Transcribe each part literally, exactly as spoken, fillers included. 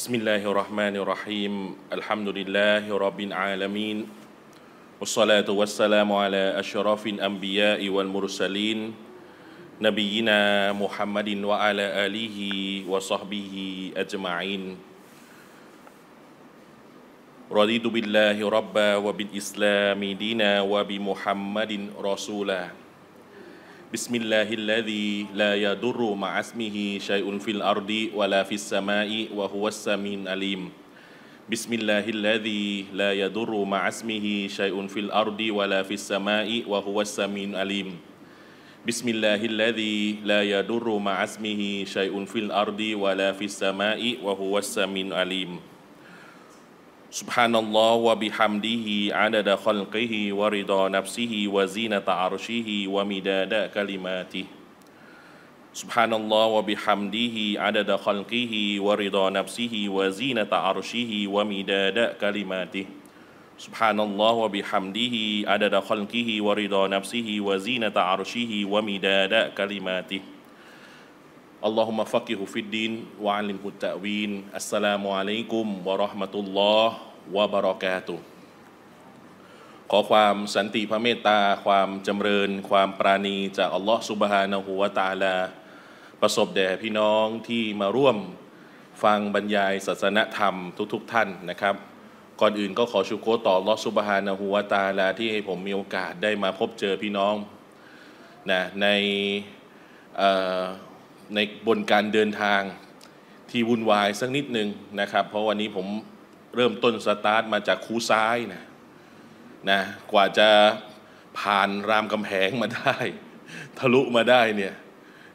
بسم الله الرحمن الرحيم الحمد لله رب العالمين والصلاة والسلام على أشرف الأنبياء والمرسلين نبينا محمد وعلى آله وصحبه أجمعين رضيت بالله ربا وبالإسلام دينا وبمحمد رسولا بسم الله الذي لا يضر مع اسمه شيء في الأرض ولا في السماء وهو السميع العليم بسم الله الذي لا يضر مع اسمه شيء في الأرض ولا في السماء وهو السميع العليم بسم الله الذي لا يضر مع اسمه شيء في الأرض ولا في السماء وهو السميع العليم سبحان الله وبحمده عدد خلقه ورضا نفسه وزينة عرشه ومداد كلماته سبحان الله وبحمده عدد خلقه ورضا نفسه وزينة عرشه ومداد كلماته سبحان الله وبحمده عدد خلقه ورضا نفسه وزينة عرشه ومداد كلماته اللهم فقه في الدين وعلمه التأويل السلام عليكم ورحمة الله وبركاته ขอความสันติพระเมตตาความจำเริญความปราณีจากอัลลอฮฺซุบฮานะฮูวะตะอาลาประสบแด่พี่น้องที่มาร่วมฟังบรรยายศาสนธรรมทุกๆท่านนะครับก่อนอื่นก็ขอชูโกรต่ออัลลอฮฺซุบฮานะฮูวะตะอาลาที่ให้ผมมีโอกาสได้มาพบเจอพี่น้องนะในในบนการเดินทางที่วุ่นวายสักนิดหนึ่งนะครับเพราะวันนี้ผมเริ่มต้นสตาร์ทมาจากคูซ้ายนะนะกว่าจะผ่านรามคำแหงมาได้ทะลุมาได้เนี่ย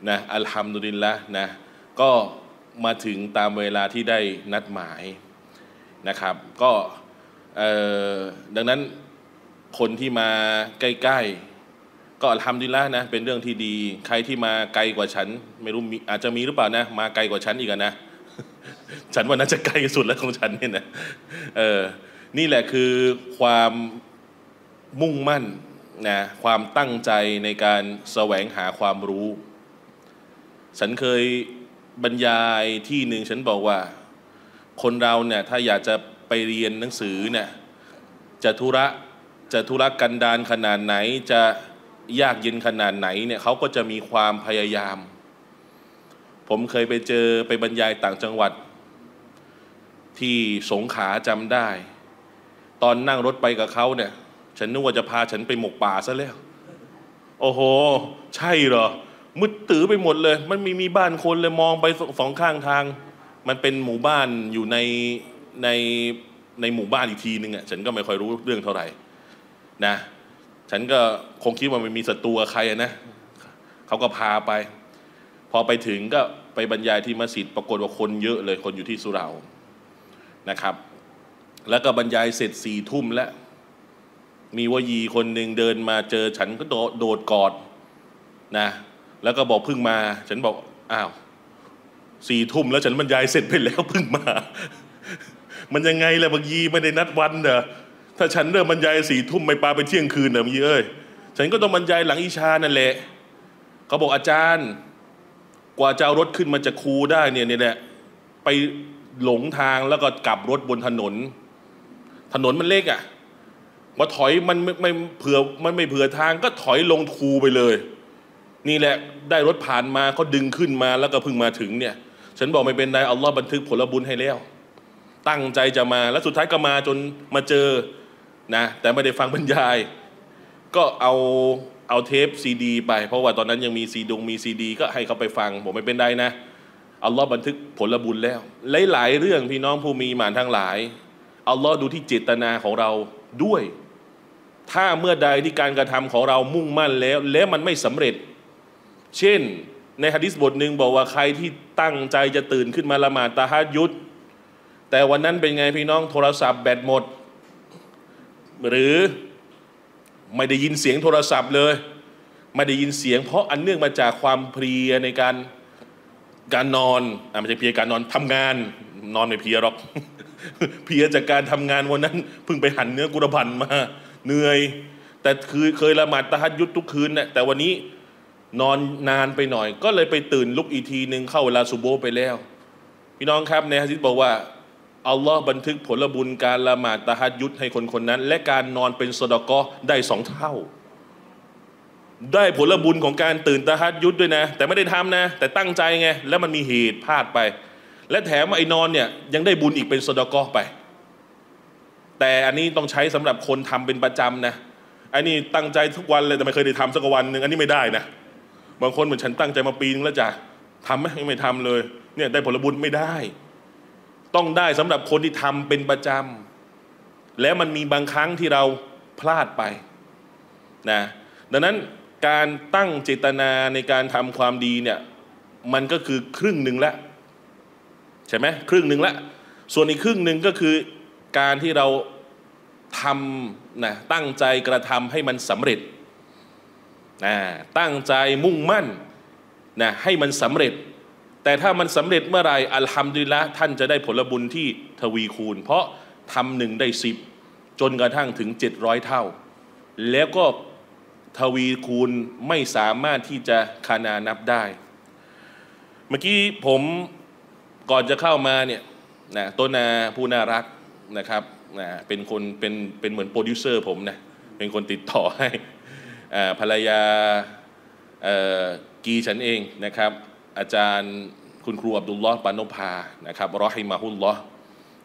นะอัลฮัมดุลิลละนะก็มาถึงตามเวลาที่ได้นัดหมายนะครับก็ดังนั้นคนที่มาใกล้ๆก็อัลฮัมดุลิลละห์นะเป็นเรื่องที่ดีใครที่มาไกลกว่าฉันไม่รู้อาจจะมีหรือเปล่านะมาไกลกว่าฉันอีกนะ ฉันว่าน่าจะไกลสุดแล้วของฉันเนี่ยนะเออนี่แหละคือความมุ่งมั่นนะความตั้งใจในการแสวงหาความรู้ฉันเคยบรรยายที่หนึ่งฉันบอกว่าคนเราเนี่ยถ้าอยากจะไปเรียนหนังสือเนี่ยจะธุระจะธุระกันดารขนาดไหนจะยากเย็นขนาดไหนเนี่ยเขาก็จะมีความพยายามผมเคยไปเจอไปบรรยายต่างจังหวัดที่สงขลาจำได้ตอนนั่งรถไปกับเขาเนี่ยฉันนึกว่าจะพาฉันไปหมกป่าซะแล้วโอ้โหใช่เหรอมืดตื้อไปหมดเลยมันมีมีบ้านคนเลยมองไปสองข้างทางมันเป็นหมู่บ้านอยู่ในในในหมู่บ้านอีกทีนึงอ่ะฉันก็ไม่ค่อยรู้เรื่องเท่าไหร่นะฉันก็คงคิดว่ามันมีศัตรูกับใครนะเขาก็พาไปพอไปถึงก็ไปบรรยายที่มัสยิดปรากฏว่าคนเยอะเลยคนอยู่ที่สุเหร่านะครับแล้วก็บรรยายเสร็จสี่ทุ่มแล้วมีวยีคนหนึ่งเดินมาเจอฉันก็โดดกอดนะแล้วก็บอกเพิ่งมาฉันบอกอ้าวสี่ทุ่มแล้วฉันบรรยายเสร็จไปแล้วเพิ่งมา มันยังไงล่ะบางยีไม่ได้นัดวันเด้อถ้าฉันเริ่มบรรยายสี่ทุ่มไม่ปาไปเที่ยงคืนเนอะมีเอ้ยฉันก็ต้องบรรยายหลังอิชานั่นแหละเขาบอกอาจารย์กว่าจะเอารถขึ้นมาจากคูได้เนี่ยเนี่ยแหละไปหลงทางแล้วก็กลับรถบนถนนถนนมันเล็กอ่ะมาถอยมันไม่ไม่เผื่อมันไม่เผื่อทางก็ถอยลงคูไปเลยนี่แหละได้รถผ่านมาเขาดึงขึ้นมาแล้วก็เพิ่งมาถึงเนี่ยฉันบอกไม่เป็นไรอัลลอฮ์บันทึกผลบุญให้แล้วตั้งใจจะมาแล้วสุดท้ายก็มาจนมาเจอนะแต่ไม่ได้ฟังบรรยายก็เอาเอาเทปซีดีไปเพราะว่าตอนนั้นยังมีซีดงมีซีดีก็ให้เขาไปฟังผมไม่เป็นไรนะอัลลอฮ์บันทึกผลบุญแล้วหลายๆเรื่องพี่น้องผู้มีหมานทั้งหลายอัลลอฮ์ดูที่เจตนาของเราด้วยถ้าเมื่อใดที่การกระทำของเรามุ่งมั่นแล้วและมันไม่สำเร็จเช่นในหะดีษบทหนึ่งบอกว่าใครที่ตั้งใจจะตื่นขึ้นมาละหมาดตะฮัจญุดแต่วันนั้นเป็นไงพี่น้องโทรศัพท์แบตหมดหรือไม่ได้ยินเสียงโทรศัพท์เลยไม่ได้ยินเสียงเพราะอันเนื่องมาจากความเพลียในการการนอนอ่ะไม่ใช่เพลียการนอนทำงานนอนไม่เพลียหรอก เพลียจากการทำงานวันนั้นเพิ่งไปหั่นเนื้อกุรบันมาเหนื่อยแต่คือเคยละหมาดตะฮัจญุดทุกคืนนะแต่วันนี้นอนนานไปหน่อยก็เลยไปตื่นลุกอีกทีหนึ่งเข้าเวลาซุโบห์ไปแล้ว พี่น้องครับในฮะดิษบอกว่าอัลลอฮ์บันทึกผลบุญการละหมาดตะฮัจญุดให้คนคนนั้นและการนอนเป็นซอดาเกาะห์ได้สองเท่าได้ผลบุญของการตื่นตะฮัจญุดด้วยนะแต่ไม่ได้ทำนะแต่ตั้งใจไงแล้วมันมีเหตุพลาดไปและแถมไอ้นอนเนี่ยยังได้บุญอีกเป็นซอดาเกาะห์ไปแต่อันนี้ต้องใช้สำหรับคนทำเป็นประจำนะอันนี้ตั้งใจทุกวันเลยแต่ไม่เคยได้ทำสักวันหนึ่งอันนี้ไม่ได้นะบางคนเหมือนฉันตั้งใจมาปีนึงแล้วจ้ะทำไหมไม่ทำเลยเนี่ยได้ผลบุญไม่ได้ต้องได้สำหรับคนที่ทำเป็นประจำแล้วมันมีบางครั้งที่เราพลาดไปนะดังนั้นการตั้งเจตนาในการทำความดีเนี่ยมันก็คือครึ่งหนึ่งละใช่ไหมครึ่งหนึ่งละส่วนอีกครึ่งหนึ่งก็คือการที่เราทำนะตั้งใจกระทำให้มันสำเร็จนะตั้งใจมุ่งมั่นนะให้มันสำเร็จแต่ถ้ามันสำเร็จเมื่อไรอัลฮัมดุลิลละห์ท่านจะได้ผลบุญที่ทวีคูณเพราะทำหนึ่งได้สิบจนกระทั่งถึงเจ็ดร้อยเท่าแล้วก็ทวีคูณไม่สามารถที่จะคานานับได้เมื่อกี้ผมก่อนจะเข้ามาเนี่ยนะต้นนาผู้น่ารักนะครับนะเป็นคนเป็นเป็นเหมือนโปรดิวเซอร์ผมนะเป็นคนติดต่อให้ภรรยากีฉันเองนะครับอาจารย์คุณครูอับดุลลอฮ์ปานนพานะครับรอฮิมาฮุลลอฮ์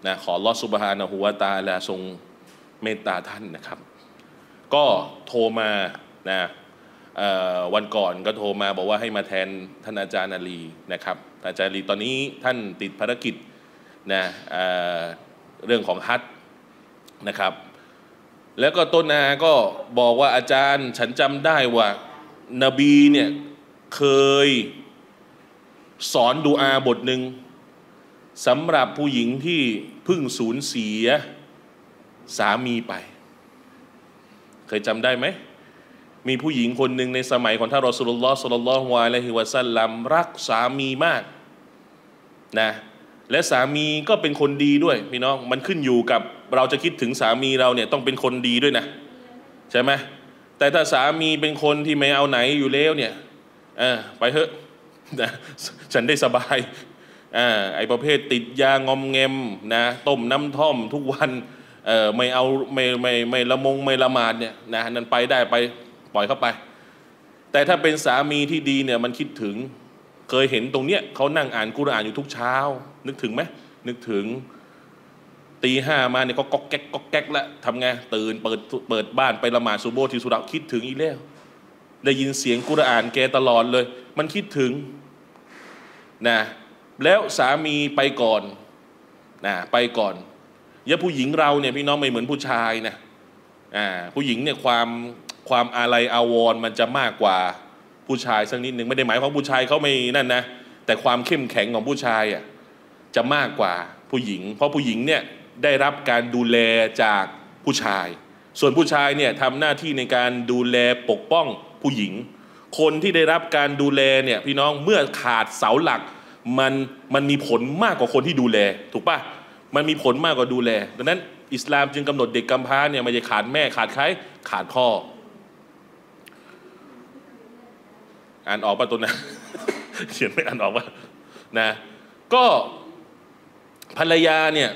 นะขออัลลอฮ์ซุบฮานะฮูวะตะอาลาทรงเมตตาท่านนะครับก็โทรมานะวันก่อนก็โทรมาบอกว่าให้มาแทนท่านอาจารย์อาลีนะครับอาจารย์อาลีตอนนี้ท่านติดภารกิจนะเรื่องของฮัจญ์นะครับแล้วก็ต้นนาก็บอกว่าอาจารย์ฉันจำได้ว่านบีเนี่ยเคยสอนดูอาบทหนึ่งสำหรับผู้หญิงที่เพิ่งสูญเสียสามีไปเคยจำได้ไหมมีผู้หญิงคนหนึ่งในสมัยของท่านรอซูลุลลอฮ์ ศ็อลลัลลอฮุอะลัยฮิวะซัลลัมรักสามีมากนะและสามีก็เป็นคนดีด้วยพี่น้องมันขึ้นอยู่กับเราจะคิดถึงสามีเราเนี่ยต้องเป็นคนดีด้วยนะใช่ไหมแต่ถ้าสามีเป็นคนที่ไม่เอาไหนอยู่แล้วเนี่ยเออไปเถอะฉันได้สบายอ่าไอ้ประเภทติดยางอมเงมนะต้มน้ำท่อมทุกวันเออไม่เอาไม่ไม่ไม่ละมงไม่ละหมาดเนี่ยนะนั่นไปได้ไปปล่อยเข้าไปแต่ถ้าเป็นสามีที่ดีเนี่ยมันคิดถึงเคยเห็นตรงเนี้ยเขานั่งอ่านกุรอานอยู่ทุกเช้านึกถึงไหมนึกถึงตีห้ามาเนี่ยเขาก๊อกแก๊กก๊อกแก๊กแล้วทำไงตื่นเปิดเปิดบ้านไปละหมาดซุบฮ์ที่สุราคิดถึงอีกแล้วได้ยินเสียงกุรอานแกตลอดเลยมันคิดถึงนะแล้วสามีไปก่อนนะไปก่อนอย่าผู้หญิงเราเนี่ยพี่น้องไม่เหมือนผู้ชายนะอ่าผู้หญิงเนี่ยความความอาลัยอาวรณ์มันจะมากกว่าผู้ชายสักนิดหนึ่งไม่ได้หมายความผู้ชายเขาไม่นั่นนะแต่ความเข้มแข็งของผู้ชายอ่ะจะมากกว่าผู้หญิงเพราะผู้หญิงเนี่ยได้รับการดูแลจากผู้ชายส่วนผู้ชายเนี่ยทำหน้าที่ในการดูแลปกป้องผู้หญิงคนที่ได้รับการดูแลเนี่ยพี่น้องเมื่อขาดเสาหลักมันมันมีผลมากกว่าคนที่ดูแลถูกป่ะมันมีผลมากกว่าดูแลดังนั้นอิสลามจึงกำหนดเด็กกำพร้าเนี่ยไม่ใช่ขาดแม่ขาดใครขาดพ่ออ่านออกป่ะตัวนะเขียนไม่อ่านออกป่ะนะก็ภรรยาเนี่ย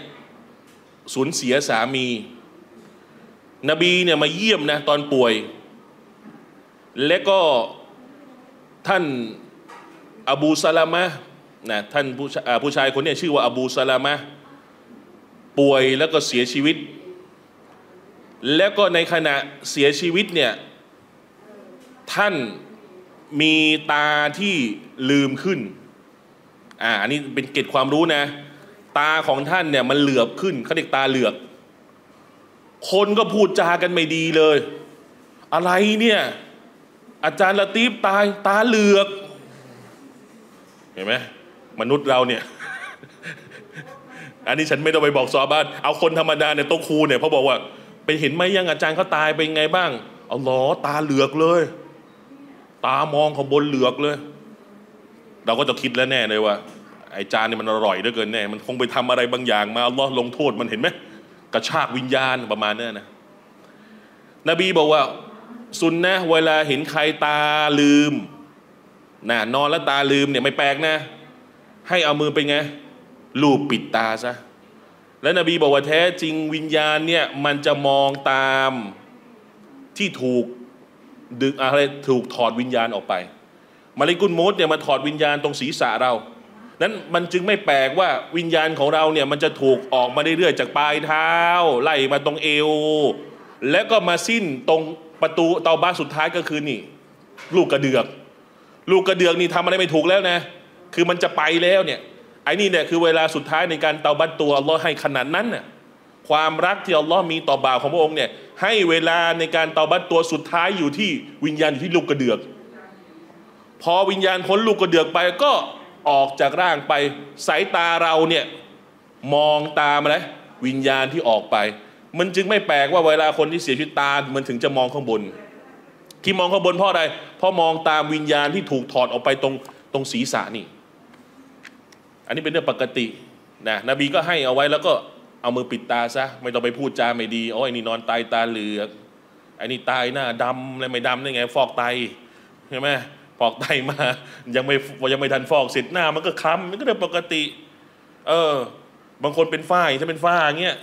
สูญเสียสามีนบีเนี่ยมาเยี่ยมนะตอนป่วยและก็ท่านอบูซะลามะห์นะท่านผู้ผู้ชายคนนี้ชื่อว่าอบูซะลามะห์ป่วยแล้วก็เสียชีวิตแล้วก็ในขณะเสียชีวิตเนี่ยท่านมีตาที่ลืมขึ้นอ่าอันนี้เป็นเกร็ดความรู้นะตาของท่านเนี่ยมันเหลือบขึ้นเขาเรียกตาเหลือกคนก็พูดจากันไม่ดีเลยอะไรเนี่ยอาจารย์ละตีฟตายตาเหลือกเห็นไหมมนุษย์เราเนี่ย อันนี้ฉันไม่ต้องไปบอกซอบ้านเอาคนธรรมดาเนี่ยโต๊ะครูเนี่ยเขาบอกว่าไปเห็นไหมยังอาจารย์เขาตายเป็นไงบ้างเอาล้อตาเหลือกเลยตามองของบนเหลือกเลยเราก็จะคิดแล้วแน่เลยว่าไอ้จานเนี่ยมันอร่อยเหลือเกินแน่มันคงไปทำอะไรบางอย่างมาอัลลอฮ์ลงโทษมันเห็นไหมกระชากวิญญาณประมาณนี้นะนบีบอกว่าซุนนะห์เวลาเห็นใครตาลืมนะนอนแล้วตาลืมเนี่ยไม่แปลกนะให้เอามือไปไง ลูบปิดตาซะและนบีบอกว่าแท้จริงวิญญาณเนี่ยมันจะมองตามที่ถูกดึงอะไรถูกถอดวิญญาณออกไปมาลิกุลมอตเนี่ยมาถอดวิญญาณตรงศีรษะเรานั้นมันจึงไม่แปลกว่าวิญญาณของเราเนี่ยมันจะถูกออกมาเรื่อยๆจากปลายเท้าไล่มาตรงเอวแล้วก็มาสิ้นตรงประตูเตาบ้านสุดท้ายก็คือนี่ลูกกระเดือกลูกกระเดือกนี่ทำอะไรไม่ถูกแล้วนะคือมันจะไปแล้วเนี่ยไอ้นี่เนี่ยคือเวลาสุดท้ายในการเตาบัตตัวอัลลอฮ์ให้ขนาดนั้นน่ะความรักที่อัลลอฮ์มีต่อบ่าวของพระองค์เนี่ยให้เวลาในการเตาบัตตัวสุดท้ายอยู่ที่วิญญาณอยู่ที่ลูกกระเดือกพอวิญญาณพ้นลูกกระเดือกไปก็ออกจากร่างไปสายตาเราเนี่ยมองตามอะไรวิญญาณที่ออกไปมันจึงไม่แปลกว่าเวลาคนที่เสียชีวิตตามันถึงจะมองข้างบนที่มองข้างบนเพราะอะไรเพราะมองตามวิญญาณที่ถูกถอดออกไปตรงตรงศีรษะนี่อันนี้เป็นเรื่องปกตินะนบีก็ให้เอาไว้แล้วก็เอามือปิดตาซะไม่ต้องไปพูดจาไม่ดีอ๋อไอ้นี่นอนตายตาเหลือกไอ้นี่ตายหน้าดำอะไรไม่ดำได้ไงฟอกไตใช่ไหมฟอกไตมายังไม่ยังไม่ทันฟอกเสร็จหน้ามันก็คล้ำมันก็เรื่องปกติเออบางคนเป็นฝ้าถ้าเป็นฝ้าอย่างเงี้ย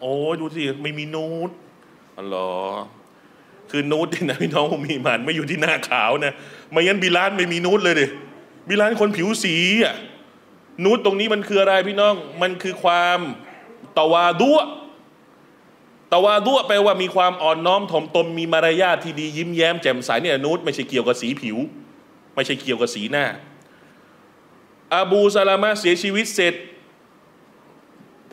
โอ้ดูสิไม่มีนูดอ๋อเหรอคือนูดเนี่ยนะพี่น้องผมมีมันไม่อยู่ที่หน้าขาวนะไม่งั้นบิลานไม่มีนูดเลยดิบิลานคนผิวสีอ่ะนูดตรงนี้มันคืออะไรพี่น้องมันคือความตะวาดุตะวาดุแปลว่ามีความอ่อนน้อมถ่อมตนมีมารยาทที่ดียิ้มแย้มแจ่มใสเนี่ยนูดไม่ใช่เกี่ยวกับสีผิวไม่ใช่เกี่ยวกับสีหน้าอบูซะลามะห์เสียชีวิตเสร็จ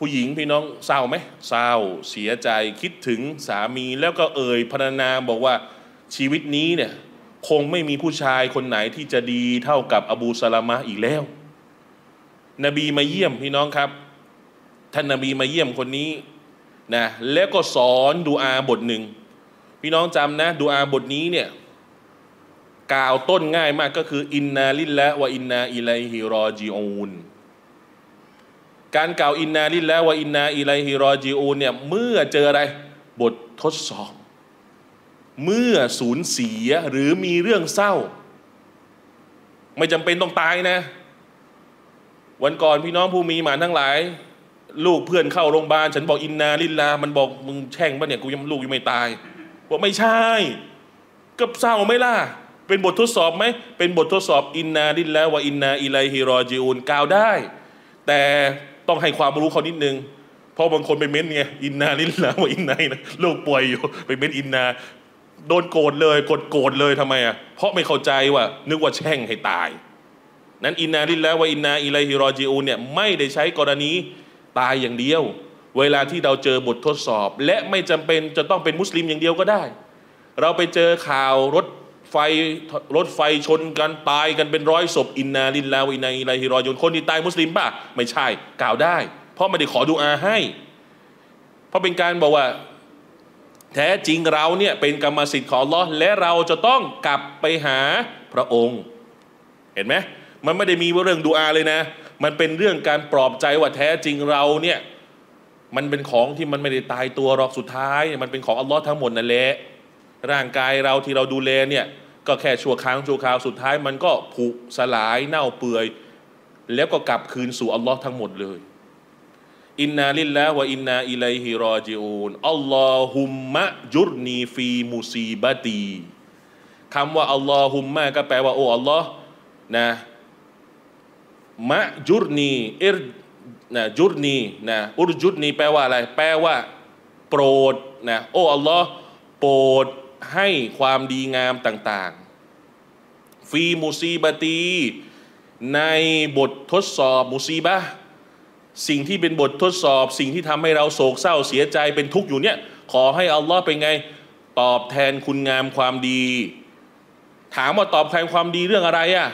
ผู้หญิงพี่น้องเศร้าไหมเศร้าเสียใจคิดถึงสามีแล้วก็เอ่ยพรรณนาบอกว่าชีวิตนี้เนี่ยคงไม่มีผู้ชายคนไหนที่จะดีเท่ากับอบูซะลามะห์อีกแล้วนบีมาเยี่ยมพี่น้องครับท่านนบีมาเยี่ยมคนนี้นะแล้วก็สอนดุอาบทหนึ่งพี่น้องจำนะดุอาบทนี้เนี่ยกล่าวต้นง่ายมากก็คืออินนาลิลละวะอินนาอิลัยฮิรอจิอูนการกล่าวอินนาลิลละวะอินนาอิลัยฮิรอจิอูนเนี่ยเมื่อเจออะไรบททดสอบเมื่อสูญเสียหรือมีเรื่องเศร้าไม่จำเป็นต้องตายนะวันก่อนพี่น้องผู้มีหมานทั้งหลายลูกเพื่อนเข้าโรงพยาบาลฉันบอกอินนาลิลลามันบอกมึงแช่งป่ะเนี่ยกูยังลูกยังไม่ตายบอกไม่ใช่กับเศร้าไหมล่ะเป็นบททดสอบไหมเป็นบททดสอบอินนาลิลลาฮ์วะอินนาอิลัยฮิรอญิอูนกล่าวได้แต่ต้องให้ความรู้เขานิดนึงเพราะบางคนไปเม้นไงอินนาลิลลาฮ์วะอินนานะลูกป่วยอยู่ไปเม้นอินนาโดนโกรธเลยกดโกรธเลยทำไมอ่ะเพราะไม่เข้าใจว่านึกว่าแช่งให้ตายนั้นอินนาลิลลาฮ์วะอินนาอิลัยฮิรอญิอูนเนี่ยไม่ได้ใช้กรณีตายอย่างเดียวเวลาที่เราเจอบททดสอบและไม่จำเป็นจะต้องเป็นมุสลิมอย่างเดียวก็ได้เราไปเจอข่าวรถไฟรถไฟชนกันตายกันเป็นร้อยศพอินนาลิลลาฮ์วะอินนาอิลัยฮิรอญิอูนคนที่ตายมุสลิมป่ะไม่ใช่กล่าวได้เพราะไม่ได้ขอดุอาให้เพราะเป็นการบอกว่าแท้จริงเราเนี่ยเป็นกรรมสิทธิ์ของอัลลอฮ์และเราจะต้องกลับไปหาพระองค์เห็นไหมมันไม่ได้มีเรื่องดุอาเลยนะมันเป็นเรื่องการปลอบใจว่าแท้จริงเราเนี่ยมันเป็นของที่มันไม่ได้ตายตัวหรอกสุดท้ายมันเป็นของอัลลอฮ์ทั้งหมดนั่นแหละร่างกายเราที่เราดูแลเนี่ยก็แค่ชั่วครั้งชั่วคราวสุดท้ายมันก็ผุสลายเน่าเปื่อยแล้วก็กลับคืนสู่อัลลอฮ์ทั้งหมดเลยอินนาลิลลาฮ์วะอินนาอิลัยฮิรอญิอูนอัลลอฮุมมะจุรนีฟีมุซีบะตีคำว่าอัลลอฮุมมะก็แปลว่าโอ้อัลลอฮ์นะมะจุรนีอิรนะจุรนีนะอุรจุรนีแปลว่าอะไรแปลว่าโปรดนะโอ้อัลลอฮ์โปรดให้ความดีงามต่างๆฟีมุซีบะตีในบททดสอบมุซีบะสิ่งที่เป็นบททดสอบสิ่งที่ทำให้เราโศกเศร้าเสียใจเป็นทุกข์อยู่เนี่ยขอให้อัลลอฮ์เป็นไงตอบแทนคุณงามความดีถามว่าตอบแทนความดีเรื่องอะไรอะ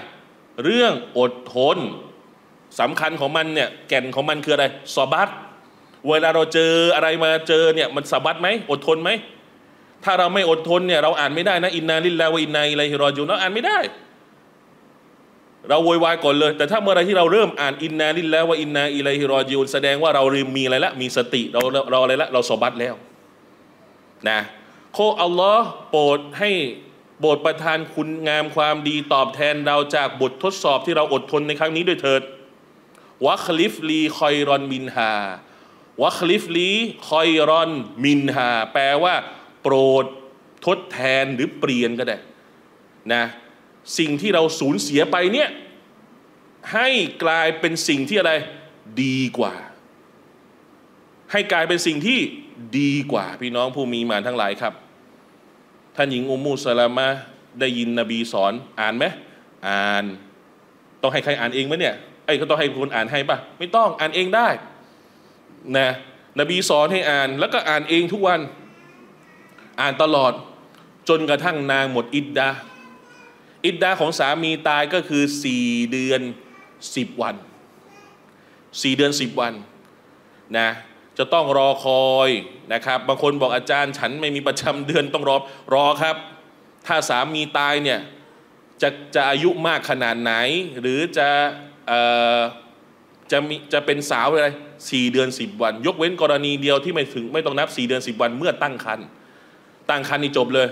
เรื่องอดทนสำคัญของมันเนี่ยแก่นของมันคืออะไรซอบัตเวลาเราเจออะไรมาเจอเนี่ยมันซอบัตไหมอดทนไหมถ้าเราไม่อดทนเนี่ยเราอ่านไม่ได้นะอินนาลิลลาฮ์วะอินนาอิลัยฮิรอญิอูนเราอ่านไม่ได้เราโวยวายก่อนเลยแต่ถ้าเมื่อไรที่เราเริ่มอ่านอินนาลิลลาฮ์วะอินนาอิลัยฮิรอญิอูนแสดงว่าเราเริ่มมีอะไรละมีสติเราเราอะไรละเราซอบัตแล้วนะขออัลลอฮ์โปรดให้โปรดประทานคุณงามความดีตอบแทนเราจากบททดสอบที่เราอดทนในครั้งนี้ด้วยเถิด วัคลิฟลีคอยรอนมินฮาวัคลิฟลีคอยรอนมินฮาแปลว่าโปรดทดแทนหรือเปลี่ยนก็ได้นะสิ่งที่เราสูญเสียไปเนี่ยให้กลายเป็นสิ่งที่อะไรดีกว่าให้กลายเป็นสิ่งที่ดีกว่าพี่น้องผู้มีอีหม่านทั้งหลายครับท่านหญิงอุมมุสะลามะห์ได้ยินนบีสอนอ่านไหมอ่านต้องให้ใครอ่านเองไหมเนี่ยไอ้ก็ต้องให้คนอ่านให้ป่ะไม่ต้องอ่านเองได้นะนบีสอนให้อ่านแล้วก็อ่านเองทุกวันอ่านตลอดจนกระทั่งนางหมดอิดดาอิดดาของสามีตายก็คือสี่เดือนสิบวันสี่เดือนสิบวันนะจะต้องรอคอยนะครับบางคนบอกอาจารย์ฉันไม่มีประจำเดือนต้องรอรอครับถ้าสามีตายเนี่ยจะจะอายุมากขนาดไหนหรือจะเอ่อจะมีจะเป็นสาวอะไรสี่เดือนสิบวันยกเว้นกรณีเดียวที่ไม่ถึงไม่ต้องนับสี่เดือนสิบวันเมื่อตั้งครรภ์ตั้งครรภ์นี่จบเลย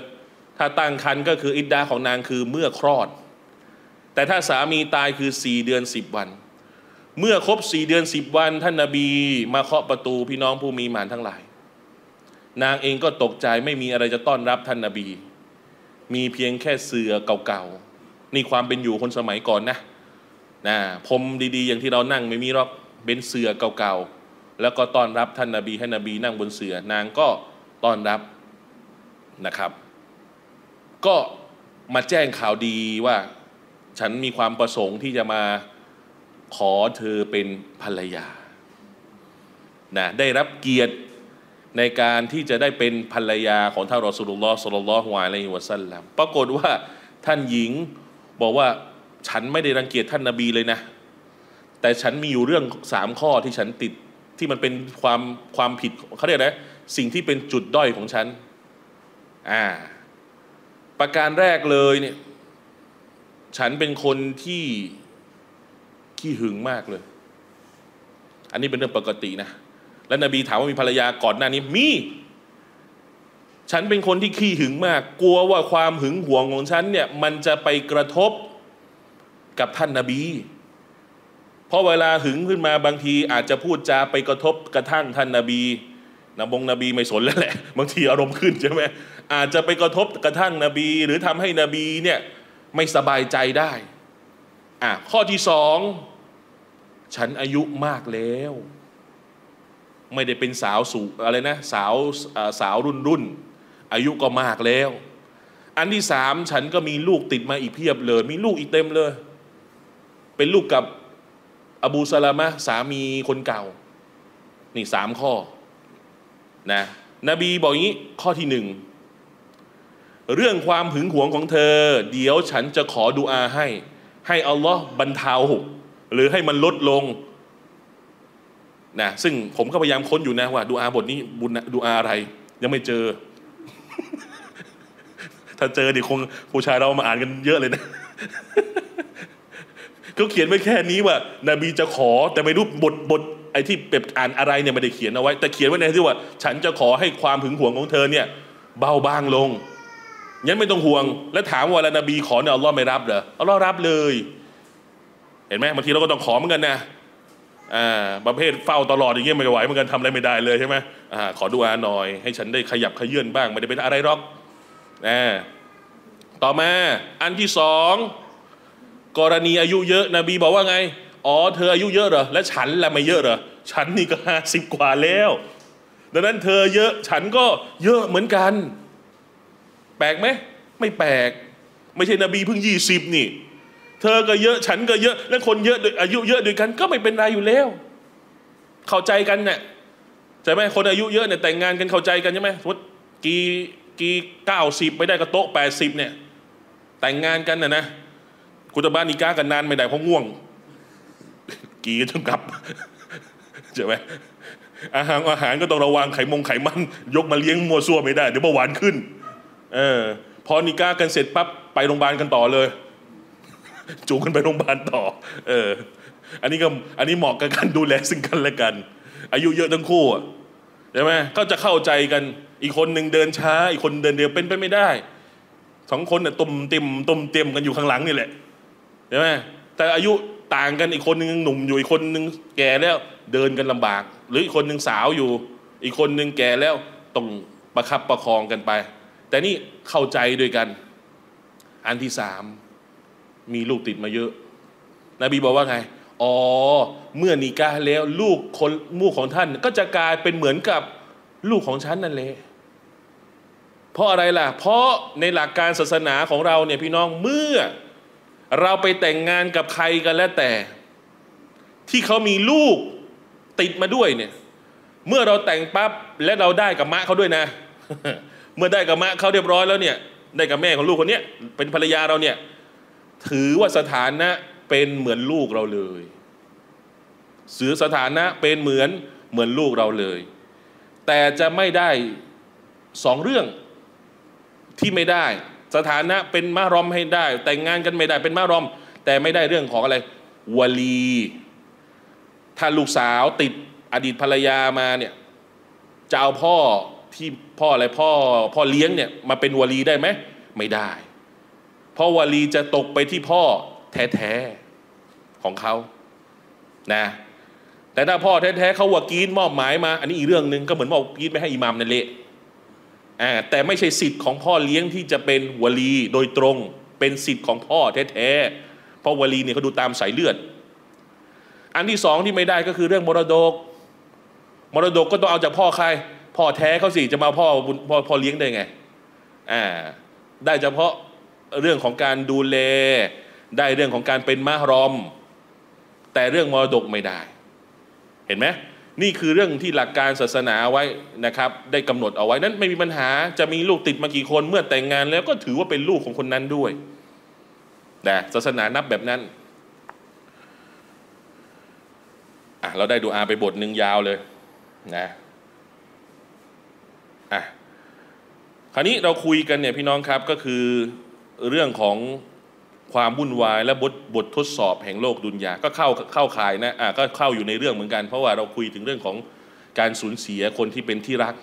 ถ้าตั้งครรภ์ก็คืออิดดาของนางคือเมื่อคลอดแต่ถ้าสามีตายคือสี่เดือนสิบวันเมื่อครบสี่เดือนสิบวันท่านนบีมาเคาะประตูพี่น้องผู้มีหมานทั้งหลายนางเองก็ตกใจไม่มีอะไรจะต้อนรับท่านนบีมีเพียงแค่เสื่อเก่าๆนี่ความเป็นอยู่คนสมัยก่อนนะนะผมดีๆอย่างที่เรานั่งไม่มีหรอกเป็นเสื่อเก่าๆแล้วก็ต้อนรับท่านนบีให้นบีนั่งบนเสื่อนางก็ต้อนรับนะครับก็มาแจ้งข่าวดีว่าฉันมีความประสงค์ที่จะมาขอเธอเป็นภรรยานะได้รับเกียรติในการที่จะได้เป็นภรรยาของท่านรอซูลุลลอฮ์ศ็อลลัลลอฮุอะลัยฮิวะซัลลัมปรากฏว่าท่านหญิงบอกว่าฉันไม่ได้รังเกียจท่านนบีเลยนะแต่ฉันมีอยู่เรื่องสามข้อที่ฉันติดที่มันเป็นความความผิดเขาเรียกนะสิ่งที่เป็นจุดด้อยของฉันอ่าประการแรกเลยเนี่ยฉันเป็นคนที่ขี้หึงมากเลยอันนี้เป็นเรื่องปกตินะและนบีถามว่ามีภรรยาก่อนหน้านี้มีฉันเป็นคนที่ขี้หึงมากกลัวว่าความหึงหวงของฉันเนี่ยมันจะไปกระทบกับท่านนบีเพราะเวลาหึงขึ้นมาบางทีอาจจะพูดจาไปกระทบกระทั่งท่านนบีนบงนบีไม่สนแล้วแหละบางทีอารมณ์ขึ้นใช่ไหมอาจจะไปกระทบกระทั่งนบีหรือทำให้นบีเนี่ยไม่สบายใจได้อ่ะข้อที่สองฉันอายุมากแล้วไม่ได้เป็นสาวสูงอะไรนะสาวสาวรุ่นรุ่นอายุก็มากแล้วอันที่สามฉันก็มีลูกติดมาอีกเพียบเลยมีลูกอีกเต็มเลยเป็นลูกกับอบูซะลามะห์สามีคนเก่านี่สามข้อนะนบีบอกอย่างนี้ข้อที่หนึ่งเรื่องความหึงหวงของเธอเดี๋ยวฉันจะขอดุอาให้ให้อัลลอฮ์บรรเทาหรือให้มันลดลงนะซึ่งผมก็พยายามค้นอยู่นะว่าดุอาบทนี้บุญดุอาอะไรยังไม่เจอ ถ้าเจอเดี๋ยวคงผู้ชายเรามาอ่านกันเยอะเลยนะ ก็เขียนไว้แค่นี้ว่านบีจะขอแต่ไม่รู้บทบทไอ้ที่เปรียบอ่านอะไรเนี่ยไม่ได้เขียนเอาไว้แต่เขียนไว้ในที่ว่าฉันจะขอให้ความหึงหวงของเธอเนี่ยเบาบางลงงั้นไม่ต้องห่วงและถามว่าแล้วนบีขอเนี่ยอัลลอฮ์ไม่รับเหรออัลลอฮ์รับเลยเห็นไหมบางทีเราก็ต้องขอเหมือนกันนะอ่าประเภทเฝ้าตลอดอย่างเงี้ยไม่ไหวเหมือนกันทำอะไรไม่ได้เลยใช่ไหมอ่าขอดุอาหน่อยให้ฉันได้ขยับขยื่นบ้างไม่ได้เป็นอะไรหรอกอ่าต่อมาอันที่สองกรณีอายุเยอะนบีบอกว่าไงอ๋อเธออายุเยอะเหรอและฉันละไม่เยอะเหรอฉันนี่ก็ห้าสิบกว่าแล้วดังนั้นเธอเยอะฉันก็เยอะเหมือนกันแปลกไหมไม่แปลกไม่ใช่นบีเพิ่งยี่สิบนี่เธอก็เยอะฉันก็เยอะและคนเยอะอายุเยอะด้วยกันก็ไม่เป็นไรอยู่แล้วเข้าใจกันเนี่ยใช่ไหมคนอายุเยอะเนี่ยแต่งงานกันเข้าใจกันใช่ไหมว่ากี่กี่เก้าสิบไม่ได้ก็โต๊ะแปดสิบเนี่ยแต่งงานกันน่ะนะกุตบานิกากันนานไม่ได้เพราะง่วงกี่ก็ต้องกลับใช่ไหมอาหารอาหารก็ต้องระวังไขมงไขมันยกมาเลี้ยงมัวซั่วไม่ได้เดี๋ยวเบาหวานขึ้นเออพอนิก้ากันเสร็จปั๊บไปโรงพยาบาลกันต่อเลยจูงกันไปโรงพยาบาลต่อเอออันนี้ก็อันนี้เหมาะกับการดูแลซึ่งกันและกันอายุเยอะทั้งคู่ใช่ไหมเขาจะเข้าใจกันอีกคนหนึ่งเดินช้าอีกคนเดินเร็วเป็นไปไม่ได้สองคนเนี่ยตุ่มเต็มตุ่มเต็มกันอยู่ข้างหลังนี่แหละใช่ไหมแต่อายุ ต่างกันอีกคนนึงหนุ่มอยู่อีกคนนึงแก่แล้วเดินกันลำบากหรืออีกคนนึงสาวอยู่อีกคนนึงแก่แล้วต้องประคับประคองกันไปแต่นี่เข้าใจด้วยกันอันที่สามมีลูกติดมาเยอะนบีบอกว่าไงอ๋อเมื่อนิกาแล้วลูกคนลูกของท่านก็จะกลายเป็นเหมือนกับลูกของฉันนั่นแหละเพราะอะไรล่ะเพราะในหลักการศาสนาของเราเนี่ยพี่น้องเมื่อเราไปแต่งงานกับใครกันแล้วแต่ที่เขามีลูกติดมาด้วยเนี่ยเมื่อเราแต่งปั๊บและเราได้กับมะเขาด้วยนะ เมื่อได้กับมะเขาเรียบร้อยแล้วเนี่ยได้กับแม่ของลูกคนเนี้ยเป็นภรรยาเราเนี่ยถือว่าสถานะเป็นเหมือนลูกเราเลยสือสถานะเป็นเหมือนเหมือนลูกเราเลยแต่จะไม่ได้สองเรื่องที่ไม่ได้สถานะเป็นมะรอมให้ได้แต่งงานกันไม่ได้เป็นมะรอมแต่ไม่ได้เรื่องของอะไรวลีถ้าลูกสาวติดอดีตภรรยามาเนี่ยจะเอาพ่อที่พ่ออะไรพ่อพ่อเลี้ยงเนี่ยมาเป็นวลีได้ไหมไม่ได้เพราะวลีจะตกไปที่พ่อแท้ๆของเขานะแต่ถ้าพ่อแท้ๆเขาวากีนมอบหมายมาอันนี้อีกเรื่องหนึ่งก็เหมือนมอบกีนไปให้อิหม่ามนั่นแหละแต่ไม่ใช่สิทธิ์ของพ่อเลี้ยงที่จะเป็นวลีโดยตรงเป็นสิทธิ์ของพ่อแท้ๆเพราะวลีเนี่ยเขาดูตามสายเลือดอันที่สองที่ไม่ได้ก็คือเรื่องมรดกมรดกก็ต้องเอาจากพ่อใครพ่อแท้เขาสิจะมาพ่อพ่อพ่อเลี้ยงได้ไงอ่าได้เฉพาะเรื่องของการดูแลได้เรื่องของการเป็นมะรอมแต่เรื่องมรดกไม่ได้เห็นไหมนี่คือเรื่องที่หลักการศาสนาไว้นะครับได้กำหนดเอาไว้นั้นไม่มีปัญหาจะมีลูกติดมากี่คนเมื่อแต่งงานแล้วก็ถือว่าเป็นลูกของคนนั้นด้วยนะศาสนานับแบบนั้นอ่ะเราได้ดูอาไปบทหนึ่งยาวเลยนะอ่ะคราวนี้เราคุยกันเนี่ยพี่น้องครับก็คือเรื่องของความวุ่นวายและบทบททดสอบแห่งโลกดุนยาก็เข้าเข้าข่ายนะอ่ะก็เข้าอยู่ในเรื่องเหมือนกันเพราะว่าเราคุยถึงเรื่องของการสูญเสียคนที่เป็นที่รัก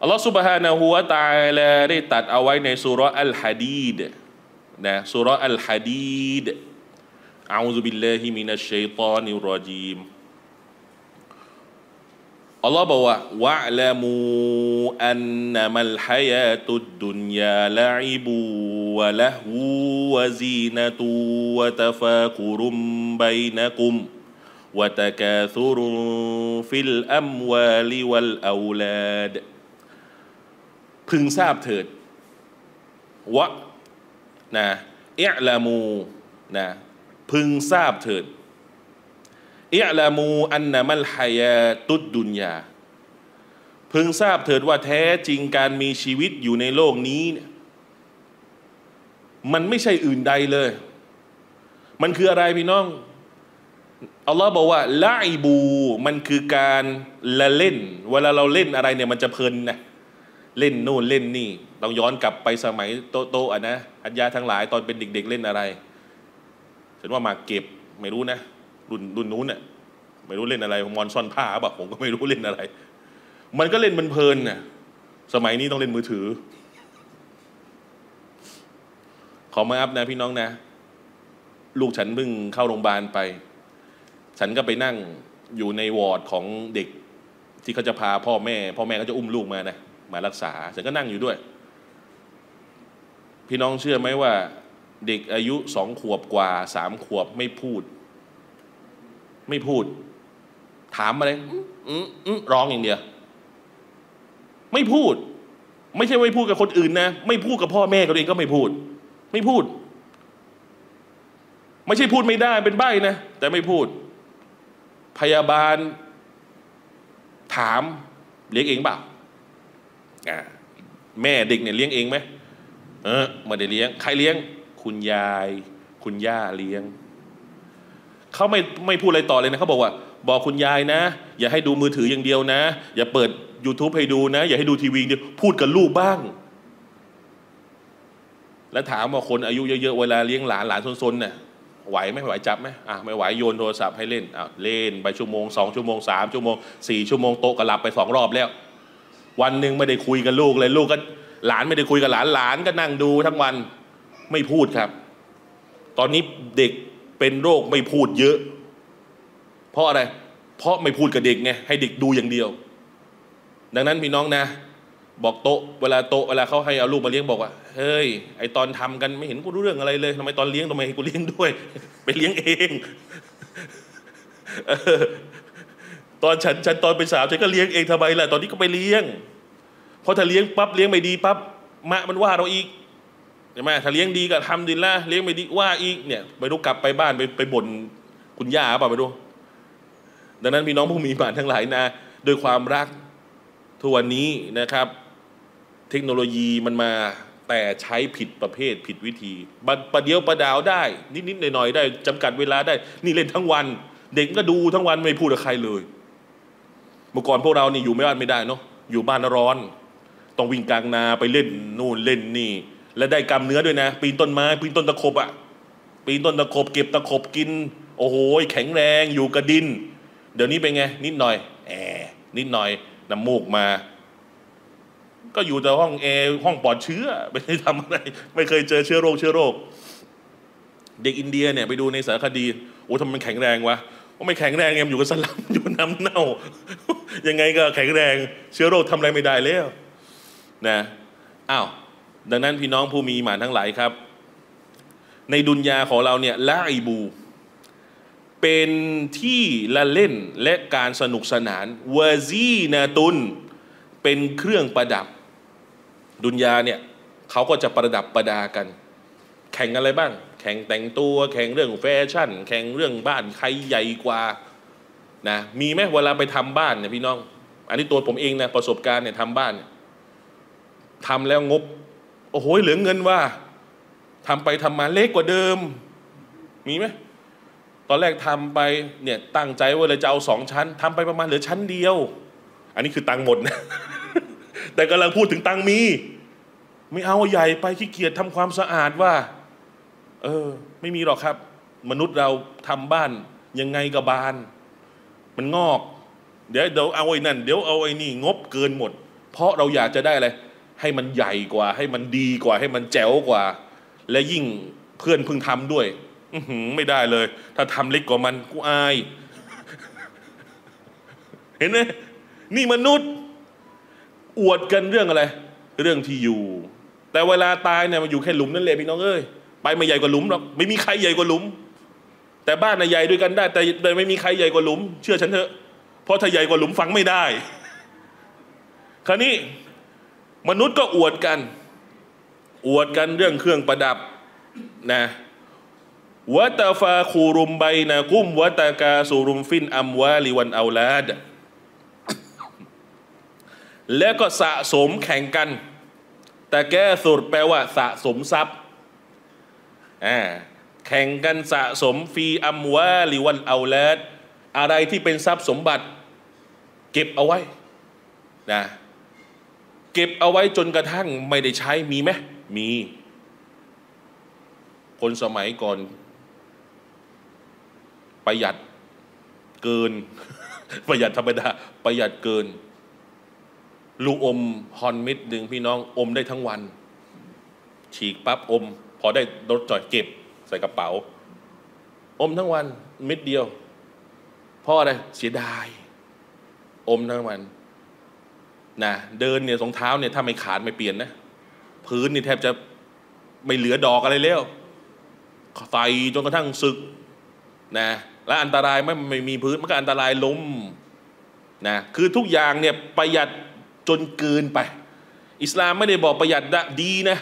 อัลลอฮฺซุบฮานะฮูวะตะอาลาได้ตัดเอาไว้ในซูเราะห์อัลฮะดีดนะซูเราะห์อัลฮะดีดอาอูซุบิลลาฮิมินัชชัยฏอนิรเราะญีมอัลลอฮฺบอกว่าวะลามูอันนัมัลฮะยาตุดดุนยาละอิบูวะละฮูวะซีนะตุวะตะฟากุรุมบัยนะกุมวะตะกาซุรุฟิลอัมวาลิวัลเอาลาดพึงทราบเถิดวะนะอิอลามูนะพึงทราบเถิดอิอลามูอันนะมัลฮะยาตุดดุนยาพึงทราบเถิดว่าแท้จริงการมีชีวิตอยู่ในโลกนี้เนี่ยมันไม่ใช่อื่นใดเลยมันคืออะไรพี่น้องอัลลอฮ์บอกว่าละอิบูมันคือการละเล่นเวลาเราเล่นอะไรเนี่ยมันจะเพลินนะเล่นโน่นเล่นนี่ต้องย้อนกลับไปสมัยโตโตอ่ะนะอัญญาทั้งหลายตอนเป็นเด็กๆเล่นอะไรฉันว่ามาเก็บไม่รู้นะรุ่นรุ่นนู้นน่ะไม่รู้เล่นอะไรมอนซ่อนผ้าแบบผมก็ไม่รู้เล่นอะไรมันก็เล่นมันเพลินน่ะสมัยนี้ต้องเล่นมือถือขอมาอัพนะพี่น้องนะลูกฉันเพิ่งเข้าโรงพยาบาลไปฉันก็ไปนั่งอยู่ในวอร์ดของเด็กที่เขาจะพาพ่อแม่พ่อแม่เขาจะอุ้มลูกมานะมารักษาฉันก็นั่งอยู่ด้วยพี่น้องเชื่อไหมว่าเด็กอายุสองขวบกว่าสามขวบไม่พูดไม่พูดถามอะไรร้องอย่างเดียวไม่พูดไม่ใช่ไม่พูดกับคนอื่นนะไม่พูดกับพ่อแม่เขาเองก็ไม่พูดไม่พูดไม่ใช่พูดไม่ได้เป็นใบ้นะแต่ไม่พูดพยาบาลถามเลี้ยงเองเปล่าแม่เด็กเนี่ยเลี้ยงเองไหมเออไม่ได้เลี้ยงใครเลี้ยงคุณยายคุณย่าเลี้ยงเขาไม่ไม่พูดอะไรต่อเลยนะเขาบอกว่าบอกคุณยายนะอย่าให้ดูมือถืออย่างเดียวนะอย่าเปิด ยูทูบ ให้ดูนะอย่าให้ดูทีวีเดียวพูดกับลูกบ้างแล้วถามว่าคนอายุเยอะๆเวลาเลี้ยงหลานหลานซนๆเนี่ยไหวไหมไหวจับไหมอ่ะไม่ไหวโยนโทรศัพท์ให้เล่นอ่ะเล่นไปชั่วโมงสองชั่วโมงสามชั่วโมงสี่ชั่วโมงโต๊ะก็หลับไปสองรอบแล้ววันหนึ่งไม่ได้คุยกับลูกเลยลูกก็หลานไม่ได้คุยกับหลานหลานก็นั่งดูทั้งวันไม่พูดครับตอนนี้เด็ก เป็นโรคไม่พูดเยอะเพราะอะไรเพราะไม่พูดกับเด็กไงให้เด็กดูอย่างเดียวดังนั้นพี่น้องนะบอกโต๊ะเวลาโต๊ะเวลาเขาให้เอาลูกมาเลี้ยงบอกว่าเฮ้ยไอตอนทำกันไม่เห็นกูรู้เรื่องอะไรเลยทำไมตอนเลี้ยงทำไมกูเลี้ยงด้วยไปเลี้ยงเองตอนฉันฉันตอนเป็นสาวฉันก็เลี้ยงเองทำไมล่ะตอนนี้ก็ไปเลี้ยงเพราะถ้าเลี้ยงปั๊บเลี้ยงไม่ดีปั๊บมะมันว่าเราอีกใช่ไหมถ้าเลี้ยงดีก็ทำดีละเลี้ยงไม่ดีว่าอีกเนี่ยไปรู้กลับไปบ้านไปไปบ่นคุณย่าเปล่าไปดูดังนั้นพี่น้องผู้มีบาตรทั้งหลายนะโดยความรักทุกวันนี้นะครับเทคโนโลยีมันมาแต่ใช้ผิดประเภทผิดวิธีประเดี๋ยวประดาวได้นิดๆหน่อยๆได้จำกัดเวลาได้นี่เล่นทั้งวันเด็กก็ดูทั้งวันไม่พูดกับใครเลยเมื่อก่อนพวกเรานี่อยู่ไม่บ้านไม่ได้เนาะอยู่บ้านร้อนต้องวิ่งกลางนาไปเล่นนู่นเล่นนี่และได้กำเนื้อด้วยนะปีนต้นไม้ปีนต้นตะขบอะปีนต้นตะขบเก็บตะขบกินโอ้โหแข็งแรงอยู่กระดินเดี๋ยวนี้เป็นไงนิดหน่อยแอะนิดหน่อยน้ำมูกมาก็อยู่แต่ห้องแอร์ห้องปลอดเชื้อไม่ได้ทำอะไรไม่เคยเจอเชื้อโรคเชื้อโรคเด็กอินเดียเนี่ยไปดูในสารคดีโอ้ทำไมมันแข็งแรงวะว่าไม่แข็งแรงเอ็มอยู่กับสลัมอยู่น้ำเน่ายังไงก็แข็งแรงเชื้อโรคทำอะไรไม่ได้แล้วนะอ้าวดังนั้นพี่น้องผู้มีอีหม่านทั้งหลายครับในดุนยาของเราเนี่ยละอิบูเป็นที่ละเล่นและการสนุกสนานวาซีนาตุนเป็นเครื่องประดับดุนยาเนี่ยเขาก็จะประดับประดากันแข่งอะไรบ้างแข่งแต่งตัวแข่งเรื่องแฟชั่นแข่งเรื่องบ้านใครใหญ่กว่านะมีไหมเวลาไปทำบ้านเนี่ยพี่น้องอันนี้ตัวผมเองนะประสบการณ์เนี่ยทำบ้านเนี่ยทำแล้วงบโอ้โหเหลือเงินว่าทำไปทำมาเล็กกว่าเดิมมีไหมตอนแรกทำไปเนี่ยตั้งใจว่าเลยจะเอาสองชั้นทำไปประมาณเหลือชั้นเดียวอันนี้คือตังหมดนะแต่กำลังพูดถึงตังมีไม่เอาใหญ่ไปขี้เกียจทำความสะอาดว่าเออไม่มีหรอกครับมนุษย์เราทำบ้านยังไงกับบานมันงอกเดี๋ยวเดี๋ยวเอาไอ้นั่นเดี๋ยวเอาไอ้นี่งบเกินหมดเพราะเราอยากจะได้อะไรให้มันใหญ่กว่าให้มันดีกว่าให้มันแจ๋วกว่าและยิ่งเพื่อนเพิ่งทำด้วยอื้อหือไม่ได้เลยถ้าทำเล็กกว่ามันกูอายเห็นไหมนี่มนุษย์อวดกันเรื่องอะไรเรื่องที่อยู่แต่เวลาตายเนี่ยมันอยู่แค่หลุมนั่นแหละพี่น้องเอ้ยไปไม่ใหญ่กว่าหลุมหรอกไม่มีใครใหญ่กว่าหลุมแต่บ้านน่ะใหญ่ด้วยกันได้แต่ไม่มีใครใหญ่กว่าหลุมเชื่อฉันเถอะเพราะถ้าใหญ่กว่าหลุมฝังไม่ได้คราวนี้มนุษย์ก็อวดกันอวดกันเรื่องเครื่องประดับนะวะตาฟาคูรุมใบนะกุ้มวะตากาสูรุมฟินอัมวาลิวันเอาลาดและก็สะสมแข่งกันแต่แก้สุดแปลว่าสะสมทรัพย์แข่งกันสะสมฟีอัมวาลิวันเอาลาดอะไรที่เป็นทรัพย์สมบัติเก็บเอาไว้นะเก็บเอาไว้จนกระทั่งไม่ได้ใช้มีไหมมีคนสมัยก่อนประหยัดเกิน ประหยัดธรรมดาประหยัดเกินลูกอมฮอนมิดหนึ่งพี่น้องอมได้ทั้งวันฉีกปั๊บอมพอได้รถจอดเก็บใส่กระเป๋าอมทั้งวันเม็ดเดียวเพราะอะไรเสียดายอมทั้งวันนะเดินเนี่ยสองเท้าเนี่ยถ้าไม่ขาดไม่เปลี่ยนนะพื้นนี่แทบจะไม่เหลือดอกอะไรแล้วใส่จนกระทั่งสึกนะและอันตรายไม่ไม่มีพื้นมันก็อันตรายล้มนะคือทุกอย่างเนี่ยประหยัดจนเกินไปอิสลามไม่ได้บอกประหยัดดีนะ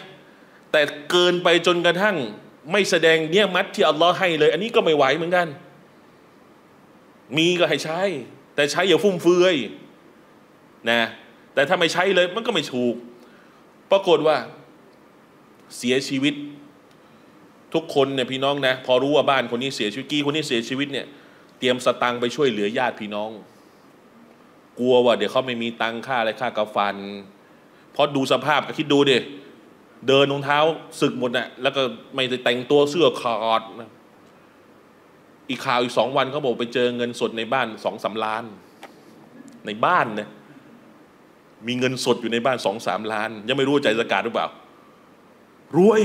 แต่เกินไปจนกระทั่งไม่แสดงเนี่ยมัดที่อัลลอฮ์ให้เลยอันนี้ก็ไม่ไหวเหมือนกันมีก็ให้ใช้แต่ใช้อย่าฟุ่มเฟือยนะแต่ถ้าไม่ใช้เลยมันก็ไม่ถูกปรากฏว่าเสียชีวิตทุกคนเนี่ยพี่น้องนะพอรู้ว่าบ้านคนนี้เสียชีวิตกี่คนนี้เสียชีวิตเนี่ยเตรียมสตังค์ไปช่วยเหลือญาติพี่น้องกลัวว่าเดี๋ยวเขาไม่มีตังค่าอะไรค่ากาฟันเพราะดูสภาพคิดดูดิเดินรองเท้าสึกหมดน่ะแล้วก็ไม่ได้แต่งตัวเสื้อขาดนะอีกข่าวอีกสองวันเขาบอกไปเจอเงินสดในบ้านสองสามล้านในบ้านเนี่ยมีเงินสดอยู่ในบ้านสองสามล้านยังไม่รู้ใจสกัดหรือเปล่ารวย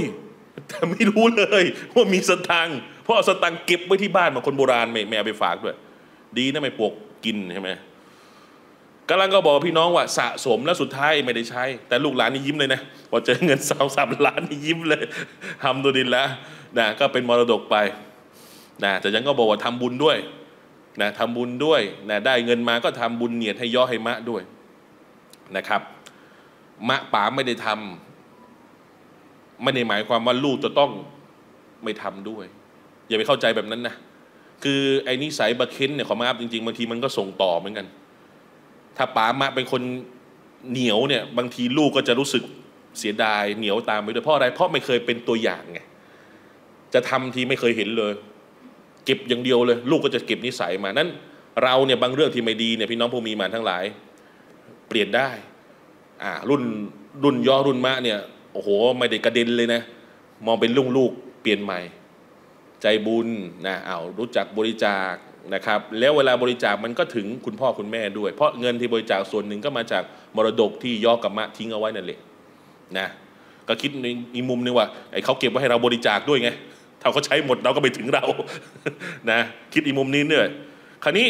แต่ไม่รู้เลยว่ามีสตังค์พอ ราะสตังเก็บไว้ที่บ้านมาคนโบราณไม่เอาไปฝากด้วยดีนะไม่ปวกกินใช่ไหมกำลังก็บอกพี่น้องว่าสะสมแล้วสุดท้ายไม่ได้ใช้แต่ลูกหลานนี่ยิ้มเลยนะพอเจอเงินสาวสามล้านนี่ยิ้มเลยทำตัวดินแล้วนะก็เป็นมรดกไปนะแต่ยังก็บอกว่าทำบุญด้วยนะทำบุญด้วยนะได้เงินมาก็ทำบุญเนียดให้ย่อให้มะด้วยนะครับมะป๋าไม่ได้ทำไม่ได้หมายความว่าลูกจะต้องไม่ทำด้วยอย่าไปเข้าใจแบบนั้นนะคือไอ้นิสัยบะเค้นเนี่ยขอมาอัพจริงๆบางทีมันก็ส่งต่อเหมือนกันถ้าป๋ามะเป็นคนเหนียวเนี่ยบางทีลูกก็จะรู้สึกเสียดายเหนียวตามไปด้วยเพราะอะไรเพราะไม่เคยเป็นตัวอย่างไงจะทำทีไม่เคยเห็นเลยเก็บอย่างเดียวเลยลูกก็จะเก็บนิสัยมานั้นเราเนี่ยบางเรื่องที่ไม่ดีเนี่ยพี่น้องผู้มีมารทั้งหลายเปลี่ยนได้อ่ารุ่นรุ่นย่อรุ่นมะเนี่ยโอ้โหไม่ได้กระเด็นเลยนะมองเป็นลูกลูกเปลี่ยนใหม่ใจบุญนะเอารู้จักบริจาคนะครับแล้วเวลาบริจาคมันก็ถึงคุณพ่อคุณแม่ด้วยเพราะเงินที่บริจาคส่วนหนึ่งก็มาจากมรดกที่ย่อกับมะทิ้งเอาไว้นั่นแหละนะก็คิดในอีกมุมนึงว่าไอ้เขาเก็บไว้ให้เราบริจาคด้วยไงถ้าเขาใช้หมดเราก็ไปถึงเรานะคิดอีกมุมนี้เนี่ยคราวนี้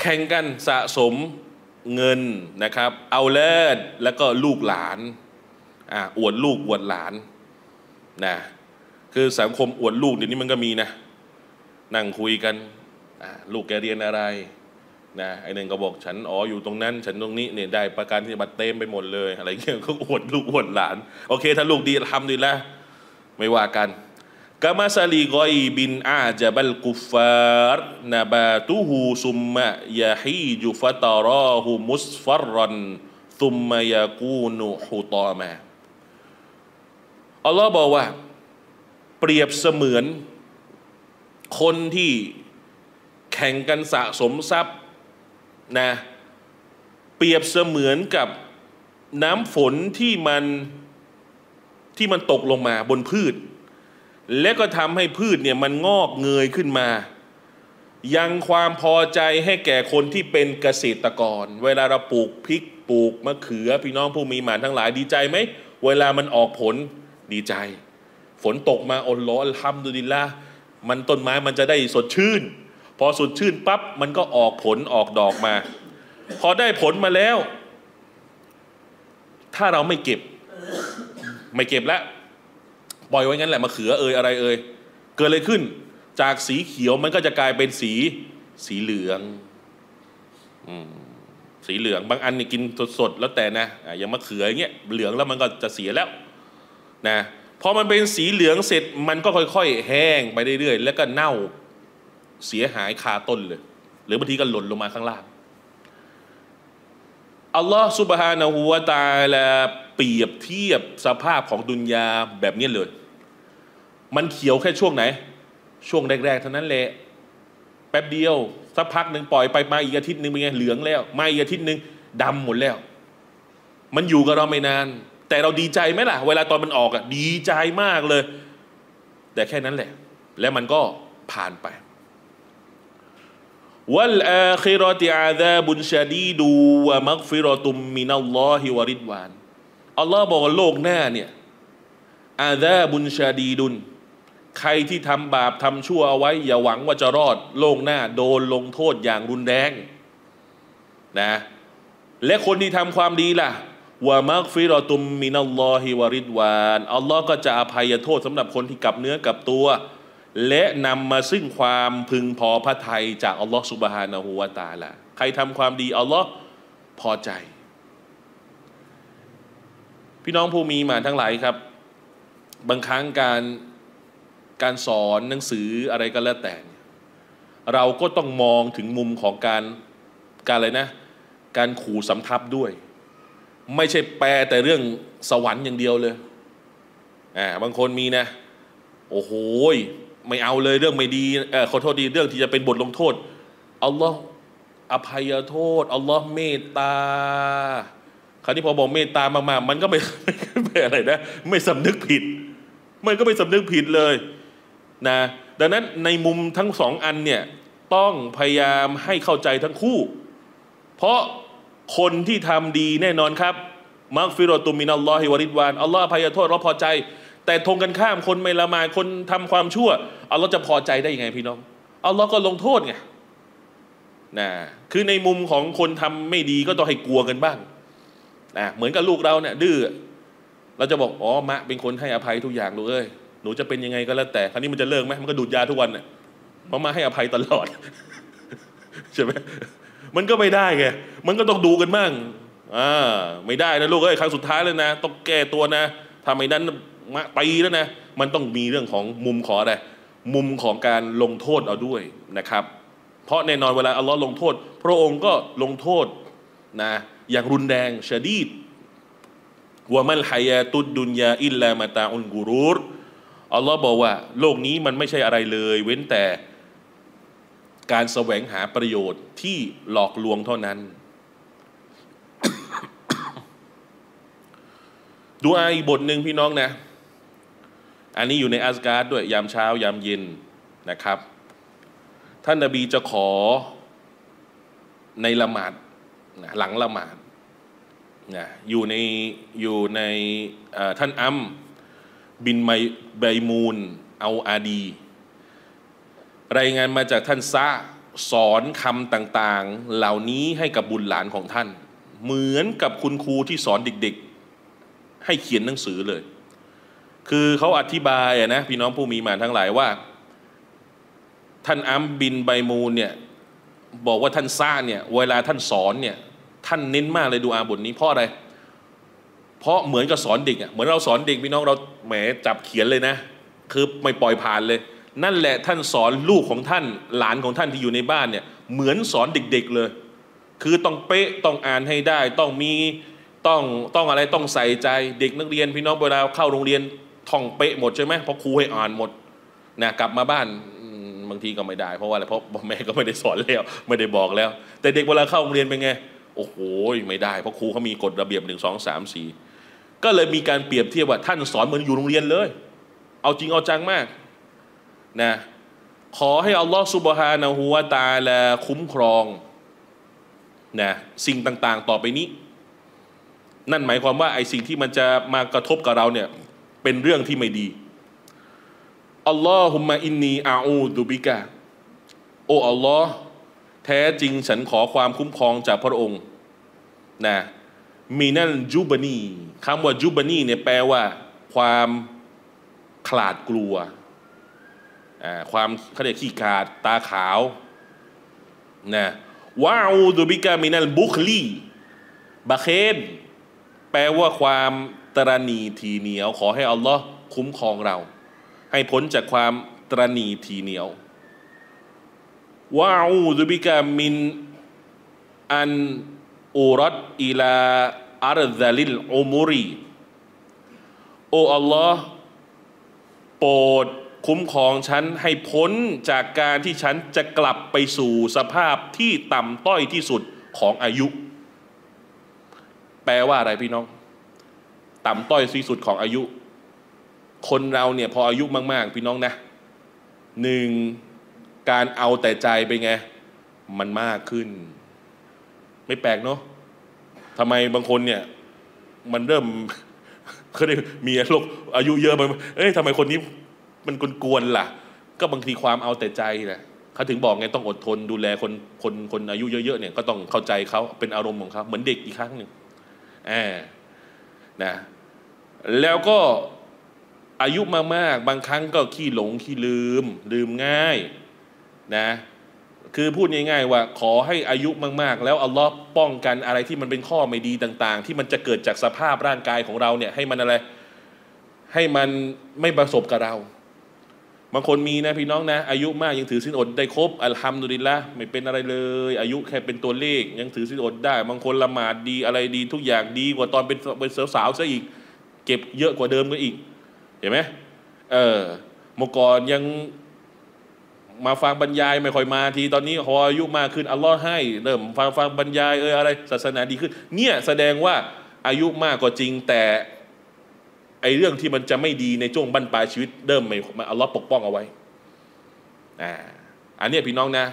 แข่งกันสะสมเงินนะครับเอาเลิศแล้วก็ลูกหลานอ่าอวดลูกอวดหลานนะคือสังคมอวดลูกเดี๋ยวนี้มันก็มีนะนั่งคุยกันลูกแกเรียนอะไรนะไอ้หนึ่งก็บอกฉันอ๋ออยู่ตรงนั้นฉันตรงนี้เนี่ยได้ประกันที่บัตรเต็มไปหมดเลยอะไรเงี้ยก็อวดลูกอวดหลานโอเคถ้าลูกดีทำดีละไม่ว่ากันกามาซาลีกอยบินอาจับัลกุฟาร์นาบาตูฮูซุมมะยาฮีจุฟตาราหูมุสฟรอนซุมมะยากูนุฮูตอมะอัลลอฮ์บอกว่าเปรียบเสมือนคนที่แข่งกันสะสมทรัพย์นะเปรียบเสมือนกับน้ำฝนที่มันที่มันตกลงมาบนพืชและก็ทำให้พืชเนี่ยมันงอกเงยขึ้นมายังความพอใจให้แก่คนที่เป็นเกษตรกรเวลาเราปลูกพริกปลูกมะเขือพี่น้องผู้มีมารทั้งหลายดีใจไหมเวลามันออกผลดีใจฝนตกมาอัลเลาะห์อัลฮัมดุลิลละห์มันต้นไม้มันจะได้สดชื่นพอสดชื่นปั๊บมันก็ออกผลออกดอกมาพอได้ผลมาแล้วถ้าเราไม่เก็บไม่เก็บแล้วปล่อยไว้งั้นแหละมะเขือเอยอะไรเอยเกิดอะไรขึ้นจากสีเขียวมันก็จะกลายเป็นสีสีเหลืองอืมสีเหลืองบางอันนี่กินสดๆแล้วแต่นะอย่างมะเขืออย่างเงี้ยเหลืองแล้วมันก็จะเสียแล้วนะพอมันเป็นสีเหลืองเสร็จมันก็ค่อยๆแห้งไปเรื่อยๆแล้วก็เน่าเสียหายคาต้นเลยหรือบางทีก็หล่นลงมาข้างล่างอัลลอฮฺซุบฮานะฮูวะตะอาลาเปรียบเทียบสภาพของดุนยาแบบนี้เลยมันเขียวแค่ช่วงไหนช่วงแรกๆเท่านั้นแหละแป๊บเดียวสักพักหนึ่งปล่อยไปมาอีกอาทิตย์หนึ่งเป็นไงเหลืองแล้วมาอีกอาทิตย์หนึ่งดำหมดแล้วมันอยู่กับเราไม่นานแต่เราดีใจไหมล่ะเวลาตอนมันออกอะดีใจมากเลยแต่แค่นั้นแหละและมันก็ผ่านไปวัลอาคิเราะติอาซาบุนชะดีดูวะมัฆฟิเราะตุมมินัลลอฮิวะริดวานอัลลอฮ์บอกว่าโลกหน้าเนี่ยอาซาบุนชะดีดุนใครที่ทำบาปทำชั่วเอาไว้อย่าหวังว่าจะรอดโลกหน้าโดนลงโทษอย่างรุนแรงนะและคนที่ทำความดีล่ะวะมัฆฟิเราะตุมมินัลลอฮิวะริดวานอัลลอฮ์ก็จะอภัยโทษสำหรับคนที่กลับเนื้อกลับตัวและนำมาซึ่งความพึงพอพระทัยจากอัลลอฮฺซุบฮานะฮูวะตะอาลาใครทำความดีอัลลอฮฺพอใจพี่น้องผู้มีมารทั้งหลายครับบางครั้งการการสอนหนังสืออะไรก็แล้วแต่เราก็ต้องมองถึงมุมของการการอะไรนะการขู่สำทับด้วยไม่ใช่แปลแต่เรื่องสวรรค์อย่างเดียวเลยอ่าบางคนมีนะโอ้โหไม่เอาเลยเรื่องไม่ดีเออขอโทษดีเรื่องที่จะเป็นบทลงโทษอัลลอฮ์อภัยโทษอัลลอฮ์เมตตาคราวนี้พอบอกเมตตามากๆมันก็ไม่ไม่อะไรนะไม่สำนึกผิดมันก็ไม่สำนึกผิดเลยนะดังนั้นในมุมทั้งสองอันเนี่ยต้องพยายามให้เข้าใจทั้งคู่เพราะคนที่ทำดีแน่นอนครับมัฆฟิเราะตุมมินัลลอฮิวะริดวานอัลลอฮ์อภัยโทษเราพอใจ แต่ทงกันข้ามคนไม่ละหมาดคนทำความชั่วอัลลอฮ์จะพอใจได้ยังไงพี่น้องอัลลอฮ์ก็ลงโทษไงนะคือในมุมของคนทำไม่ดีก็ต้องให้กลัวกันบ้างนะเหมือนกับลูกเราเนี่ยดื้อเราจะบอกอ๋อมะเป็นคนให้อภัยทุกอย่างลูกเอ้ยหนูจะเป็นยังไงก็แล้วแต่คราวนี้มันจะเลิกไหมมันก็ดูดยาทุกวันเนี่ยเพราะมาให้อภัยตลอด ใช่ไหมมันก็ไม่ได้ไงมันก็ต้องดูกันบ้างอ่าไม่ได้นะลูกเอ้ยครั้งสุดท้ายแล้วนะต้องแก้ตัวนะทำไอ้นั้นมะตีแล้วนะมันต้องมีเรื่องของมุมขออะไรมุมของการลงโทษเอาด้วยนะครับเพราะแน่นอนเวลาอัลลอฮ์ลงโทษพระองค์ก็ลงโทษนะอย่างรุนแรงชะดีดวะมัลฮายาตุดดุนยาอิลลามะตาอุลกุรูรอัลลอฮ์บอกว่าโลกนี้มันไม่ใช่อะไรเลยเว้นแต่การแสวงหาประโยชน์ที่หลอกลวงเท่านั้น ดูอาอีกบทหนึ่งพี่น้องนะอันนี้อยู่ในอัซการ์ด้วยยามเช้ายามเย็นนะครับท่านนบีจะขอในละหมาดนะหลังละหมาดนะอยู่ในอยู่ในท่านอัมบินไมไบมูนเอาอาดีรายงานมาจากท่านซะสอนคำต่างๆเหล่านี้ให้กับบุตรหลานของท่านเหมือนกับคุณครูที่สอนเด็กๆให้เขียนหนังสือเลยคือเขาอธิบายนะพี่น้องผู้มีมารทั้งหลายว่าท่านอัมบินไบมูนเนี่ยบอกว่าท่านซะเนี่ยเวลาท่านสอนเนี่ยท่านเน้นมากเลยดูอาบทนี้เพราะอะไรเพราะเหมือนกับสอนเด็กอ่ะเหมือนเราสอนเด็กพี่น้องเราแหมจับเขียนเลยนะคือไม่ปล่อยผ่านเลยนั่นแหละท่านสอนลูกของท่านหลานของท่านที่อยู่ในบ้านเนี่ยเหมือนสอนเด็กๆเลยคือต้องเป๊ะต้องอ่านให้ได้ต้องมีต้องต้องอะไรต้องใส่ใจเด็กนักเรียนพี่น้องเวลาเข้าโรงเรียนท่องเป๊ะหมดใช่ไหมเพราะครูให้อ่านหมดนะกลับมาบ้านบางทีก็ไม่ได้เพราะว่าอะไรเพราะแม่ก็ไม่ได้สอนแล้วไม่ได้บอกแล้วแต่เด็กเวลาเข้าโรงเรียนเป็นไงโอ้โหไม่ได้เพราะครูเขามีกฎระเบียบหนึ่งสองสามสี่ก็เลยมีการเปรียบเทียบว่าท่านสอนเหมือนอยู่โรงเรียนเลยเอาจริงเอาจังมากนะขอให้อัลลอฮฺซุบฮานะฮูวะตะอาลาคุ้มครองนะสิ่งต่างๆต่อไปนี้นั่นหมายความว่าไอ้สิ่งที่มันจะมากระทบกับเราเนี่ยเป็นเรื่องที่ไม่ดีอัลลอฮุมะอินนีอาอูดุบิกะโอ้อัลลอฮฺแท้จริงฉันขอความคุ้มครองจากพระองค์นะมีนั่นจูบานีคำว่าจูบานีเนี่ยแปลว่าความขลาดกลัวความเขาเรียกขี้ขาดตาขาวนะวะอูดุบิกะมินัลบุคลีบะเคนแปลว่าความตระหนี่ทีเหนียวขอให้อัลลอฮ์คุ้มครองเราให้พ้นจากความตระหนี่ทีเหนียววะอูดุบิกะมินอันอูรัดอิลาอัรซะลิลอุมุรีโอ้อัลลอฮ์โปรดคุ้มครองฉันให้พ้นจากการที่ฉันจะกลับไปสู่สภาพที่ต่ำต้อยที่สุดของอายุแปลว่าอะไรพี่น้องต่ำต้อยที่สุดของอายุคนเราเนี่ยพออายุมากๆพี่น้องนะหนึ่งการเอาแต่ใจไปไงมันมากขึ้นไม่แปลกเนาะทำไมบางคนเนี่ยมันเริ่มเขาเรียกมีโรคอายุเยอะไปเอ้ยทำไมคนนี้มันกวนๆล่ะก็บางทีความเอาแต่ใจนะเขาถึงบอกไงต้องอดทนดูแลคนคนคนอายุเยอะๆเนี่ยก็ต้องเข้าใจเขาเป็นอารมณ์ของเขาเหมือนเด็กอีกครั้งหนึ่งอ่านะแล้วก็อายุมากๆบางครั้งก็ขี้หลงขี้ลืมลืมง่ายนะคือพูดง่ายๆว่าขอให้อายุมากๆแล้วอัลลอฮ์ป้องกันอะไรที่มันเป็นข้อไม่ดีต่างๆที่มันจะเกิดจากสภาพร่างกายของเราเนี่ยให้มันอะไรให้มันไม่ประสบกับเราบางคนมีนะพี่น้องนะอายุมากยังถือศีลอดได้ครบอัลฮัมดุลิลละห์ไม่เป็นอะไรเลยอายุแค่เป็นตัวเลขยังถือศีลอดได้บางคนละหมาดดีอะไรดีทุกอย่างดีกว่าตอนเป็นเป็นสาวๆซะอีกเก็บเยอะกว่าเดิมก็อีกเห็นไหมเออเมื่อก่อนยังมาฟังบรรยายไม่ค่อยมาทีตอนนี้พออายุมากขึ้นอัลลอฮ์ให้เริ่มฟังฟังบรรยายเอออะไรศาสนาดีขึ้นเนี่ยแสดงว่าอายุมากก็จริงแต่ไอเรื่องที่มันจะไม่ดีในช่วงบั้นปลายชีวิตเริ่มไม่อัลลอฮ์ปกป้องเอาไว้อ่าอันนี้พี่น้องนะ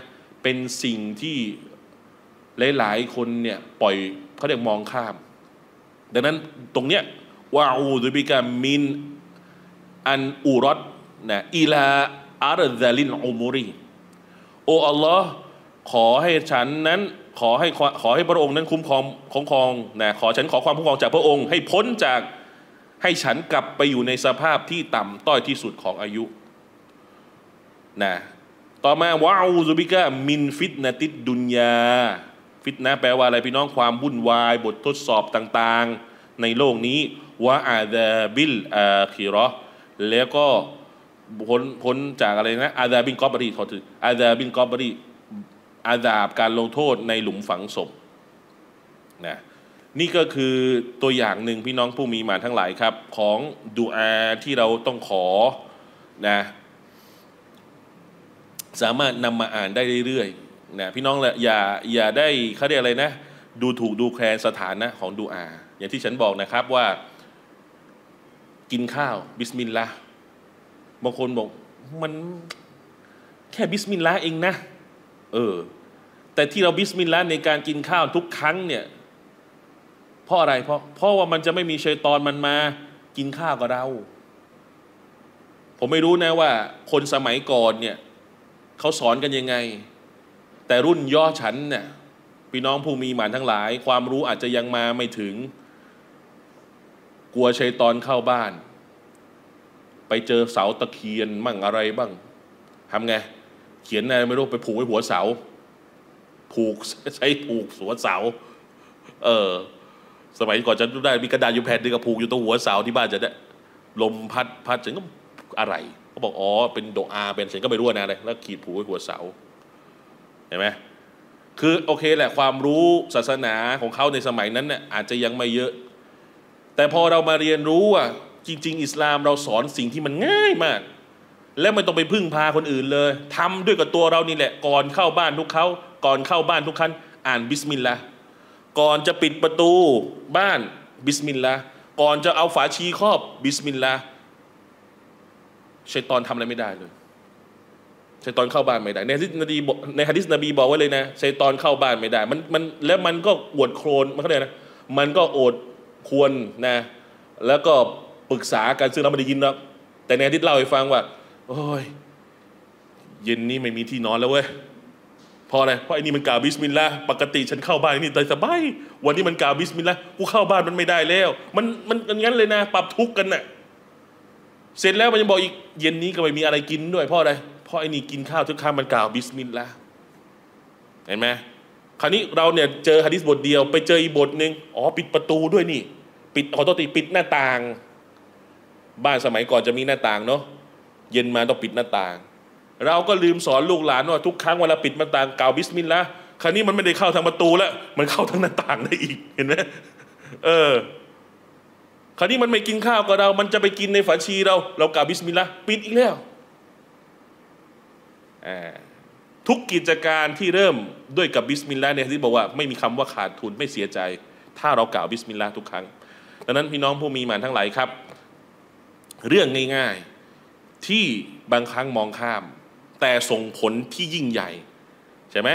เป็นสิ่งที่หลายๆคนเนี่ยปล่อยเขาเรียกมองข้ามดังนั้นตรงเนี้ยวะอูซุบิกะมิน อันอุรดนะอิลาอารดะลินอุมุรีโออัลลอฮ์ขอให้ฉันนั้นขอให้ขอให้พระองค์นั้นคุ้มครองคุ้มครองนะขอฉันขอความคุ้มครองจากพระองค์ให้พ้นจากให้ฉันกลับไปอยู่ในสภาพที่ต่ำต้อยที่สุดของอายุนะต่อมาวะอูซุบิกะมินฟิตนะติดดุนยาฟิตนะแปลว่าอะไรพี่น้องความวุ่นวายบททดสอบต่างๆในโลกนี้วะอาซาบิลอาคิเราะห์แล้วก็พ้นพ้นจากอะไรนะอาซาบิลกอบรีขอถืออาซาบิลกอบรีอาซาบการลงโทษในหลุมฝังศพนะนี่ก็คือตัวอย่างหนึ่งพี่น้องผู้มีหมานทั้งหลายครับของดุอาที่เราต้องขอนะสามารถนำมาอ่านได้เรื่อยๆนะพี่น้องละอย่าอย่าได้เขาเรียกอะไรนะดูถูกดูแคลนสถานะของดุอาอย่างที่ฉันบอกนะครับว่ากินข้าวบิสมิลลาห์บางคนบอกมันแค่บิสมิลลาห์เองนะเออแต่ที่เราบิสมิลลาห์ในการกินข้าวทุกครั้งเนี่ยเพราะอะไรเพราะเพราะว่ามันจะไม่มีชัยฏอนมันมากินข้าวกับเราผมไม่รู้นะว่าคนสมัยก่อนเนี่ยเขาสอนกันยังไงแต่รุ่นย่อฉันเนี่ยพี่น้องผู้มีหมานทั้งหลายความรู้อาจจะยังมาไม่ถึงกลัวชัยฏอนเข้าบ้านไปเจอเสาตะเคียนมั่งอะไรบ้างทำไงเขียนอะไรไม่รู้ไปผูกไว้หัวเสาผูกใช้ผูกหัวเสาเออสมัยก่อนฉันได้มีกระดาษอยู่แผ่นนึงกับผูกอยู่ตรงหัวเสาที่บ้านจะได้ลมพัดพัดฉันก็อะไรเขาบอกอ๋อเป็นโดอาเป็นฉันก็ไม่รู้นะเลยแล้วขีดผูกไว้หัวเสาเห็นไหมคือโอเคแหละความรู้ศาสนาของเขาในสมัยนั้นเนี่ยอาจจะยังไม่เยอะแต่พอเรามาเรียนรู้อ่ะจริงๆอิสลามเราสอนสิ่งที่มันง่ายมากและไม่ต้องไปพึ่งพาคนอื่นเลยทำด้วยกับตัวเรานี่แหละก่อนเข้าบ้านทุกเขาก่อนเข้าบ้านทุกครั้งอ่านบิสมิลลาห์ก่อนจะปิดประตูบ้านบิสมิลลาห์ก่อนจะเอาฝาชีครอบบิสมิลลาห์ชัยฏอนทำอะไรไม่ได้เลยชัยฏอนเข้าบ้านไม่ได้ในหะดีษนบีในหะดีษนบีบอกไว้เลยนะชัยฏอนเข้าบ้านไม่ได้มันมันแล้วมันก็อวดโคลนมันเขาเรียกนะมันก็โอดควรนะแล้วก็ปรึกษากันซึ่งเราไม่ได้ยินนะแต่ในหะดีษเล่าให้ฟังว่าโอ้ยเย็นนี้ไม่มีที่นอนแล้วเว้ยเพราะอะไรเพราะไอ้นี่มันกล่าวบิสมิลลาห์ปกติฉันเข้าบ้านนี่สบายวันนี้มันกล่าวบิสมิลลาห์กูเข้าบ้านมันไม่ได้แล้วมันมันงั้นเลยนะปรับทุกข์กันน่ะเสร็จแล้วมันยังบอกอีกเย็นนี้ก็ไม่มีอะไรกินด้วยเพราะอะไรเพราะไอ้นี่กินข้าวทุกครั้งมันกล่าวบิสมิลลาห์เห็นไหมคราวนี้เราเนี่ยเจอหะดีษบทเดียวไปเจออีกบทหนึ่งอ๋อปิดประตูด้วยนี่ปิดขอโทษทีปิดหน้าต่างบ้านสมัยก่อนจะมีหน้าต่างเนาะเย็นมาต้องปิดหน้าต่างเราก็ลืมสอนลูกหลานว่าทุกครั้งเวลาปิดหน้าต่างกล่าวบิสมิลลาห์คราวนี้มันไม่ได้เข้าทางประตูแล้วมันเข้าทางหน้าต่างได้อีกเห็นไหมเออคราวนี้มันไม่กินข้าวกับเรามันจะไปกินในฝาชีเราเรากล่าวบิสมิลลาห์ปิดอีกแล้วทุกกิจการที่เริ่มด้วยกับบิสมิลลาห์เนี่ยที่บอกว่าไม่มีคำว่าขาดทุนไม่เสียใจถ้าเรากล่าวบิสมิลลาห์ทุกครั้งดังนั้นพี่น้องผู้มีหมานทั้งหลายครับเรื่องง่ายๆที่บางครั้งมองข้ามแต่ส่งผลที่ยิ่งใหญ่ใช่ไหม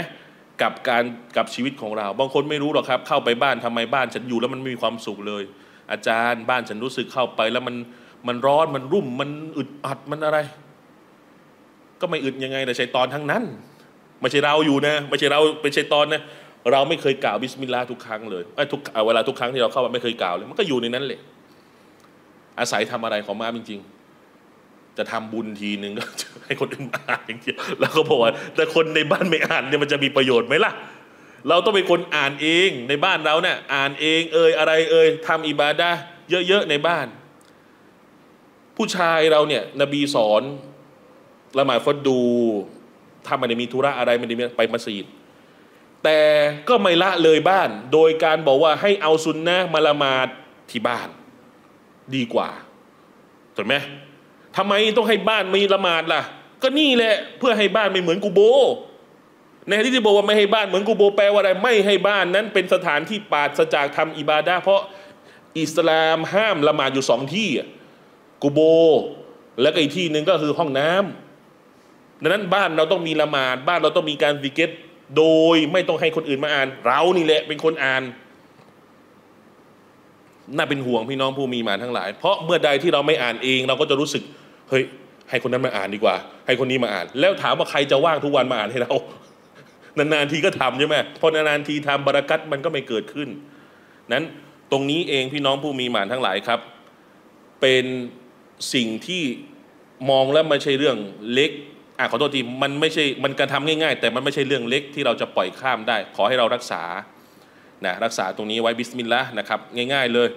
กับการกับชีวิตของเราบางคนไม่รู้หรอกครับเข้าไปบ้านทำไมบ้านฉันอยู่แล้วมันไม่มีความสุขเลยอาจารย์บ้านฉันรู้สึกเข้าไปแล้วมันมันร้อนมันรุ่มมันอึดอัดมันอะไรก็ไม่อึดยังไงแต่ชัยฏอนทั้งนั้นไม่ใช่เราอยู่นะไม่ใช่เราเป็นชัยฏอนนะเราไม่เคยกล่าวบิสมิลลาห์ทุกครั้งเลยไอ้ทุกเวลาทุกครั้งที่เราเข้ามาไม่เคยกล่าวเลยมันก็อยู่ในนั้นเลยอาศัยทำอะไรของมาจริงจะทำบุญทีหนึ่งก็ให้คนอื่นอ่านอย่างเดียวแล้วก็บอกว่าแต่คนในบ้านไม่อ่านเนี่ยมันจะมีประโยชน์ไหมล่ะเราต้องเป็นคนอ่านเองในบ้านเราเนี่ยอ่านเองเอ่ยอะไรเอ่ยทำอิบาดะห์เยอะๆในบ้านผู้ชายเราเนี่ยนบีสอนละหมาดฟัดดูถ้ามันมีธุระอะไรมันไปมัสยิดแต่ก็ไม่ละเลยบ้านโดยการบอกว่าให้เอาซุนนะห์มาละหมาดที่บ้านดีกว่าถูกไหมทำไมต้องให้บ้านมีละหมาดล่ะก็นี่แหละเพื่อให้บ้านไม่เหมือนกูโบในที่ที่บอกว่าไม่ให้บ้านเหมือนกูโบแปลว่าอะไรไม่ให้บ้านนั้นเป็นสถานที่ปราศจากทำอิบาดะห์เพราะอิสลามห้ามละหมาดอยู่สองที่กูโบและก็อีกที่หนึ่งก็คือห้องน้ำดังนั้นบ้านเราต้องมีละหมาดบ้านเราต้องมีการซิกร์โดยไม่ต้องให้คนอื่นมาอ่านเรานี่แหละเป็นคนอ่าน น่าเป็นห่วงพี่น้องผู้มีมารทั้งหลายเพราะเมื่อใดที่เราไม่อ่านเองเราก็จะรู้สึกเฮ้ยให้คนนั้นมาอ่านดีกว่าให้คนนี้มาอ่านแล้วถามว่าใครจะว่างทุกวันมาอ่านให้เรานานๆทีก็ทำใช่ไหมพอนานๆทีทำบารอกัตมันก็ไม่เกิดขึ้นนั้นตรงนี้เองพี่น้องผู้มีมารทั้งหลายครับเป็นสิ่งที่มองแล้วไม่ใช่เรื่องเล็กอ่ะขอโทษทีมันไม่ใช่มันการทำง่ายๆแต่มันไม่ใช่เรื่องเล็กที่เราจะปล่อยข้ามได้ขอให้เรารักษานะรักษาตรงนี้ไว้บิสมิลลาห์นะครับง่ายๆเลย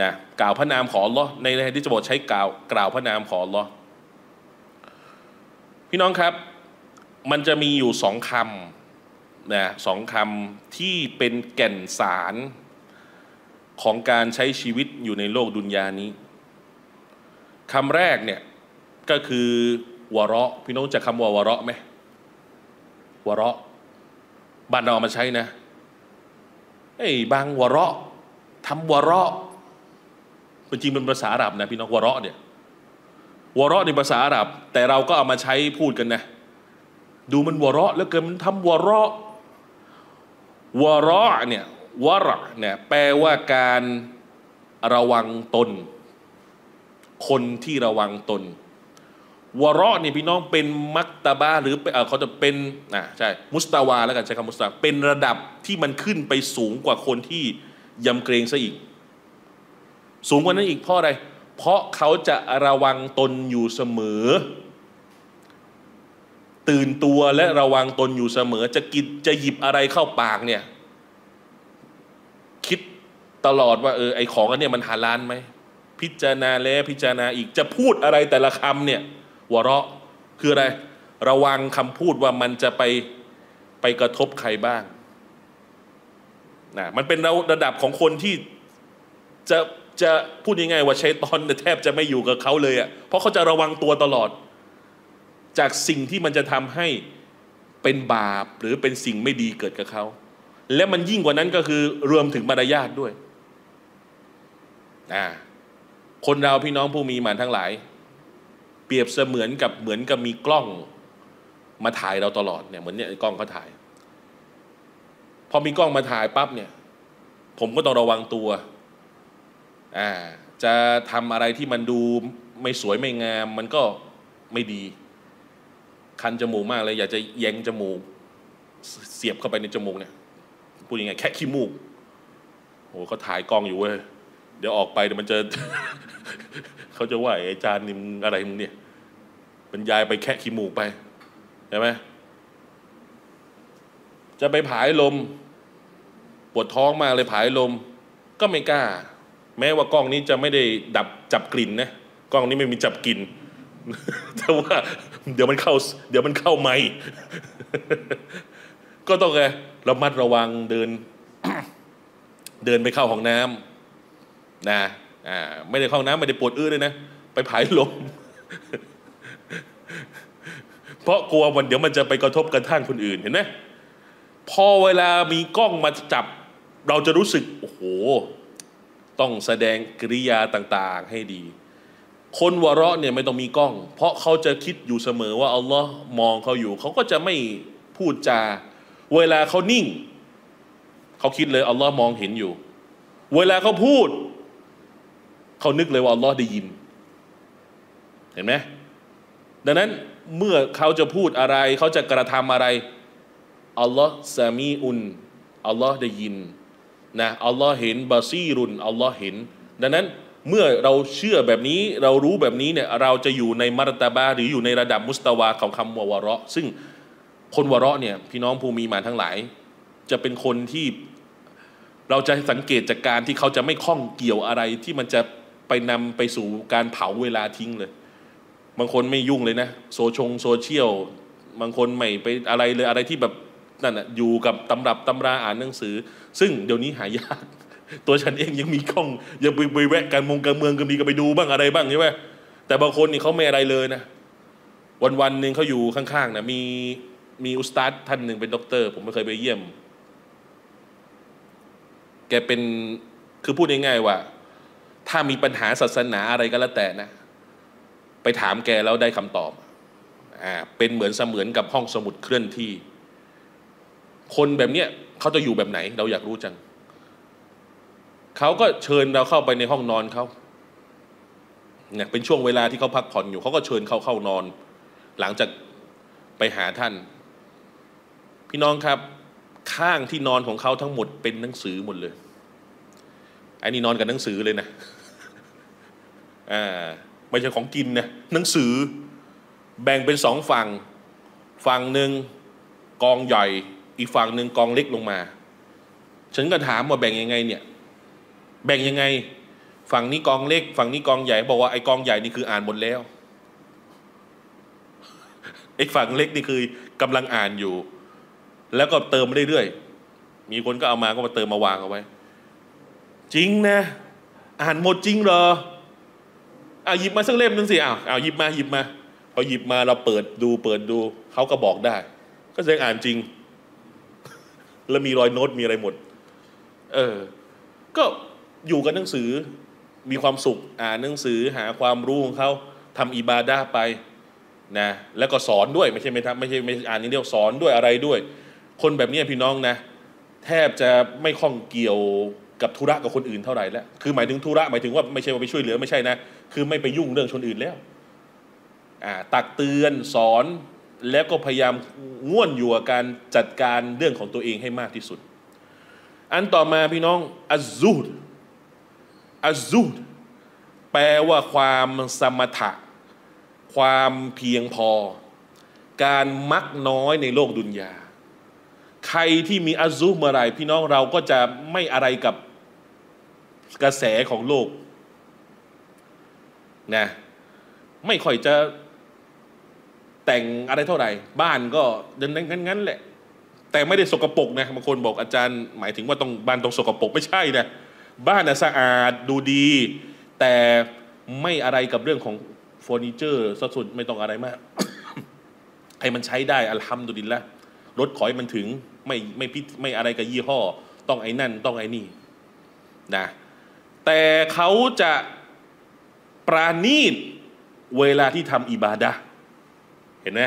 นะกล่าวพระนามของอัลลอฮ์ในในที่จะบอกใช้กล่าวกล่าวพระนามของอัลลอฮ์พี่น้องครับมันจะมีอยู่สองคำนะสองคำที่เป็นแก่นสารของการใช้ชีวิตอยู่ในโลกดุนยานี้คำแรกเนี่ยก็คือวะเราะห์พี่น้องจะคำว่าวะเราะห์ไหมวะเราะห์บ้านเรามาใช้นะไอ้บางวะเราะห์ทำวะเราะห์จริงเป็นภาษาอาหรับนะพี่น้องวะเราะห์เนี่ยวะเราะห์ในภาษาอาหรับแต่เราก็เอามาใช้พูดกันนะดูมันวะเราะห์แล้วเกินมันทำวะเราะห์วะเราะห์เนี่ยวะเราะห์เนี่ยแปลว่าการระวังตนคนที่ระวังตนวะเราะห์นี่พี่น้องเป็นมักตะบะหรือเอ่อเขาจะเป็นอ่ะใช่มุสตาวาแล้วกันใช้คำมุสตาวาเป็นระดับที่มันขึ้นไปสูงกว่าคนที่ยำเกรงซะอีกสูงกว่านั้นอีกเพราะอะไรเพราะเขาจะระวังตนอยู่เสมอตื่นตัวและระวังตนอยู่เสมอจะกินจะหยิบอะไรเข้าปากเนี่ยคิดตลอดว่าเออไอของอันเนี่ยมันฮาลาลไหมพิจารณาแล้วพิจารณาอีกจะพูดอะไรแต่ละคำเนี่ยวะเราะห์คืออะไรระวังคำพูดว่ามันจะไปไปกระทบใครบ้างนะมันเป็นระดับของคนที่จะจะพูดยังไงว่าชัยฏอนแทบจะไม่อยู่กับเขาเลยอ่ะเพราะเขาจะระวังตัวตลอดจากสิ่งที่มันจะทำให้เป็นบาปหรือเป็นสิ่งไม่ดีเกิดกับเขาและมันยิ่งกว่านั้นก็คือรวมถึงมารยาทด้วยอ่าคนเราพี่น้องผู้มีมารทั้งหลายเปรียบเสมือนกับเหมือนกับมีกล้องมาถ่ายเราตลอดเนี่ยเหมือนเนี่ยกล้องเขาถ่ายพอมีกล้องมาถ่ายปั๊บเนี่ยผมก็ต้องระวังตัวอ่าจะทำอะไรที่มันดูไม่สวยไม่งามมันก็ไม่ดีคันจมูกมากเลยอยากจะแยงจมูกเสียบเข้าไปในจมูกเนี่ยพูดยังไงแค่ขี้มูกโหเขาถ่ายกล้องอยู่เว้ยเดี๋ยวออกไปเดี๋ยวมันจะ เขาจะว่าอาจารย์นี่มึงอะไรมึงเนี่ยบรรยายไปแค่ขี้มูกไปใช่ไหมจะไปผายลมปวดท้องมากเลยผายลมก็ไม่กล้าแม้ว่ากล้องนี้จะไม่ได้ดับจับกลิ่นนะกล้องนี้ไม่มีจับกลิ่น แต่ว่าเดี๋ยวมันเข้าเดี๋ยวมันเข้าไมค์ ก็ต้องไงระมัดระวังเดิน เดินไปเข้าห้องน้ำนะอ่าไม่ได้เข้าห้องน้ำไม่ได้ปวดอื้อเลยนะไปผายลม เพราะกลัววันเดี๋ยวมันจะไปกระทบกระทั่งคนอื่นเห็นไหมพอเวลามีกล้องมาจับเราจะรู้สึกโอ้โหต้องแสดงกิริยาต่างๆให้ดีคนวะเราะห์เนี่ยไม่ต้องมีกล้องเพราะเขาจะคิดอยู่เสมอว่าอัลลอฮ์มองเขาอยู่เขาก็จะไม่พูดจาเวลาเขานิ่งเขาคิดเลยอัลลอฮ์มองเห็นอยู่เวลาเขาพูดเขานึกเลยว่าอัลลอฮ์ได้ยินเห็นไหมดังนั้นเมื่อเขาจะพูดอะไรเขาจะกระทำอะไรอัลลอฮ์ซามีอุนอัลลอฮ์ได้ยินนะอัลลอฮ์เห็นบาซีรุนอัลลอฮ์เห็นดังนั้นเมื่อเราเชื่อแบบนี้เรารู้แบบนี้เนี่ยเราจะอยู่ในมัรตะบะหรืออยู่ในระดับมุสตะวาของคำว่าวะเราะห์ซึ่งคนวะเราะห์เนี่ยพี่น้องผู้มีมารทั้งหลายจะเป็นคนที่เราจะสังเกตจากการที่เขาจะไม่ข้องเกี่ยวอะไรที่มันจะไปนำไปสู่การเผาเวลาทิ้งเลยบางคนไม่ยุ่งเลยนะโซชงโซเชียลบางคนไม่ไปอะไรเลยอะไรที่แบบนั่นน่ะอยู่กับตำรับตำราอ่านหนังสือซึ่งเดี๋ยวนี้หายากตัวฉันเองยังมีกล้องยังไปแวะการมงการเมืองก็มีก็ไปดูบ้างอะไรบ้างใช่ไหมแต่บางคนนี่เขาไม่อะไรเลยนะวันวันหนึ่งเขาอยู่ข้างๆนะมีมีอุสตาดท่านหนึ่งเป็นด็อกเตอร์ผมไม่เคยไปเยี่ยมแกเป็นคือพูดง่ายๆว่าถ้ามีปัญหาศาสนาอะไรก็แล้วแต่นะไปถามแกแล้วได้คำตอบอ่าเป็นเหมือนเสมือนกับห้องสมุดเคลื่อนที่คนแบบเนี้ยเขาจะอยู่แบบไหนเราอยากรู้จัง เขาก็เชิญเราเข้าไปในห้องนอนเขาเนี่ยเป็นช่วงเวลาที่เขาพักผ่อนอยู่เขาก็เชิญเขาเข้านอนหลังจากไปหาท่านพี่น้องครับข้างที่นอนของเขาทั้งหมดเป็นหนังสือหมดเลยไอ้นี่นอนกับหนังสือเลยนะอ่าไม่ใช่ของกินนะหนังสือแบ่งเป็นสองฝั่งฝั่งหนึ่งกองใหญ่อีกฝั่งหนึ่งกองเล็กลงมาฉันก็ถามว่าแบ่งยังไงเนี่ยแบ่งยังไงฝั่งนี้กองเล็กฝั่งนี้กองใหญ่บอกว่าไอ้กองใหญ่นี่คืออ่านหมดแล้วไอ้ฝั่งเล็กนี่คือกำลังอ่านอยู่แล้วก็เติมไปเรื่อยๆมีคนก็เอามาก็มาเติมมาวางเอาไว้จริงนะอ่านหมดจริงเหรอเอาหยิบมาสักเล่มหนึ่งสิเอาเอาหยิบมาหยิบมาพอหยิบมาเราเปิดดูเปิดดูเขาก็บอกได้ก็แสดงอ่านจริงแล้วมีรอยโน้ตมีอะไรหมดเออก็อยู่กับหนังสือมีความสุขอ่านหนังสือหาความรู้ของเขาทำอิบาดะห์ไปนะแล้วก็สอนด้วยไม่ใช่ไม่ทำไม่ใช่ไม่อ่านนิดเดียวสอนด้วยอะไรด้วยคนแบบนี้พี่น้องนะแทบจะไม่ข้องเกี่ยวกับธุระกับคนอื่นเท่าไหร่แล้วคือหมายถึงธุระหมายถึงว่าไม่ใช่ว่าไปช่วยเหลือไม่ใช่นะคือไม่ไปยุ่งเรื่องคนอื่นแล้วอ่าตักเตือนสอนแล้วก็พยายามง่วนอยู่กับการจัดการเรื่องของตัวเองให้มากที่สุดอันต่อมาพี่น้องอัซซูดอัซซูดแปลว่าความสมถะความเพียงพอการมักน้อยในโลกดุนยาใครที่มีอัซซูเมื่อไรพี่น้องเราก็จะไม่อะไรกับกระแสของโลกนะไม่ค่อยจะแต่งอะไรเท่าไหร่บ้านก็เดินงั้นๆแหละแต่ไม่ได้สกปรกนะบางคนบอกอาจารย์หมายถึงว่าต้องบ้านต้องสกปรกไม่ใช่นะบ้านสะอาดดูดีแต่ไม่อะไรกับเรื่องของเฟอร์นิเจอร์ซะสุดไม่ต้องอะไรมาก ให้มันใช้ได้อัลฮัมดุลิลละห์รถขอให้มันถึงไม่ไม่พิไม่อะไรกับยี่ห้อต้องไอ้นั่นต้องไอ้นี่นะแต่เขาจะปราณีตเวลาที่ทำอิบาดะห์เห็นไหม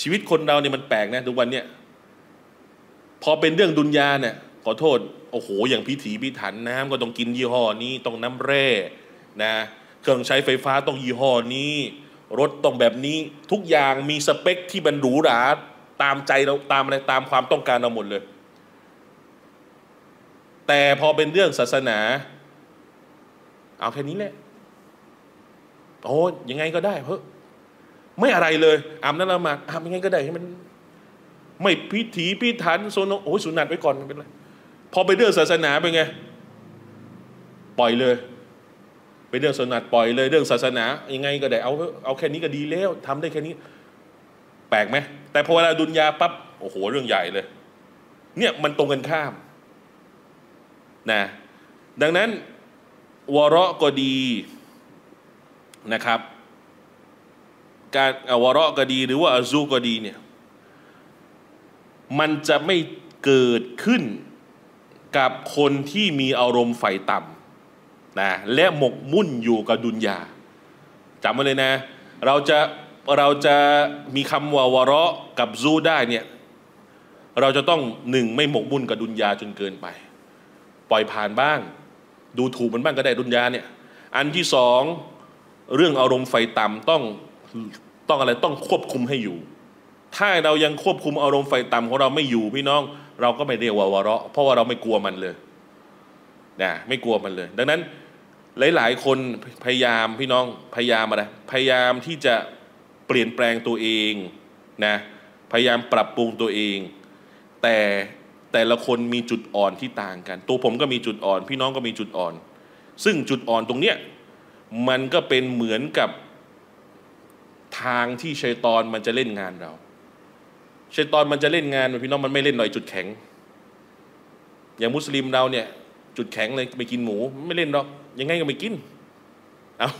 ชีวิตคนเราเนี่ยมันแปลกนะทุกวันเนี่ยพอเป็นเรื่องดุนยาเนี่ยขอโทษโอ้โหอย่างพิถีพิถันน้ำก็ต้องกินยี่ห้อนี้ต้องน้ำแร่นะเครื่องใช้ไฟฟ้าต้องยี่ห้อนี้รถต้องแบบนี้ทุกอย่างมีสเปคที่มันหรูหราตามใจเราตามอะไรตามความต้องการเราหมดเลยแต่พอเป็นเรื่องศาสนาเอาแค่นี้แหละโอ้ยังไงก็ได้เพราะไม่อะไรเลยอาบน้ำละหมาดอาบยังไงก็ได้ให้มันไม่พิถีพิถันโซนโอ้ยสุนัตไว้ก่อนไม่เป็นไรพอไปเรื่องศาสนาเป็นไงปล่อยเลยไปเรื่องสุนัตปล่อยเลยเรื่องศาสนายังไงก็ได้เอาเอาแค่นี้ก็ดีแล้วทำได้แค่นี้แปลกไหมแต่พอเวลาดุนยาปั๊บโอ้โหเรื่องใหญ่เลยเนี่ยมันตรงกันข้ามนะดังนั้นวะเราะห์ก็ดีนะครับการวะเราะห์ก็ดีหรือว่าอัซซูก็ดีเนี่ยมันจะไม่เกิดขึ้นกับคนที่มีอารมณ์ไฟต่ำนะและหมกมุ่นอยู่กับดุนยาจำไว้เลยนะเราจะเราจะมีคำว่าวะเราะห์กับซูได้เนี่ยเราจะต้องหนึ่งไม่หมกมุ่นกับดุนยาจนเกินไปปล่อยผ่านบ้างดูถูกมันบ้างก็ได้ดุนยาเนี่ยอันที่สองเรื่องอารมณ์ไฟต่ำต้องต้องอะไรต้องควบคุมให้อยู่ถ้าเรายังควบคุมอารมณ์ไฟต่ำของเราไม่อยู่พี่น้องเราก็ไม่เรียกว่าวะเราะห์เพราะว่าเราไม่กลัวมันเลยนะไม่กลัวมันเลยดังนั้นหลายๆคนพยายามพี่น้องพยายามอะไรพยายามที่จะเปลี่ยนแปลงตัวเองนะพยายามปรับปรุงตัวเองแต่แต่ละคนมีจุดอ่อนที่ต่างกันตัวผมก็มีจุดอ่อนพี่น้องก็มีจุดอ่อนซึ่งจุดอ่อนตรงเนี้ยมันก็เป็นเหมือนกับทางที่ชัยฏอนมันจะเล่นงานเราชัยฏอนมันจะเล่นงานพี่น้องมันไม่เล่นหน่อยจุดแข็งอย่างมุสลิมเราเนี่ยจุดแข็งเลยไปกินหมูไม่เล่นหรอกยังไงก็ไม่กินเอา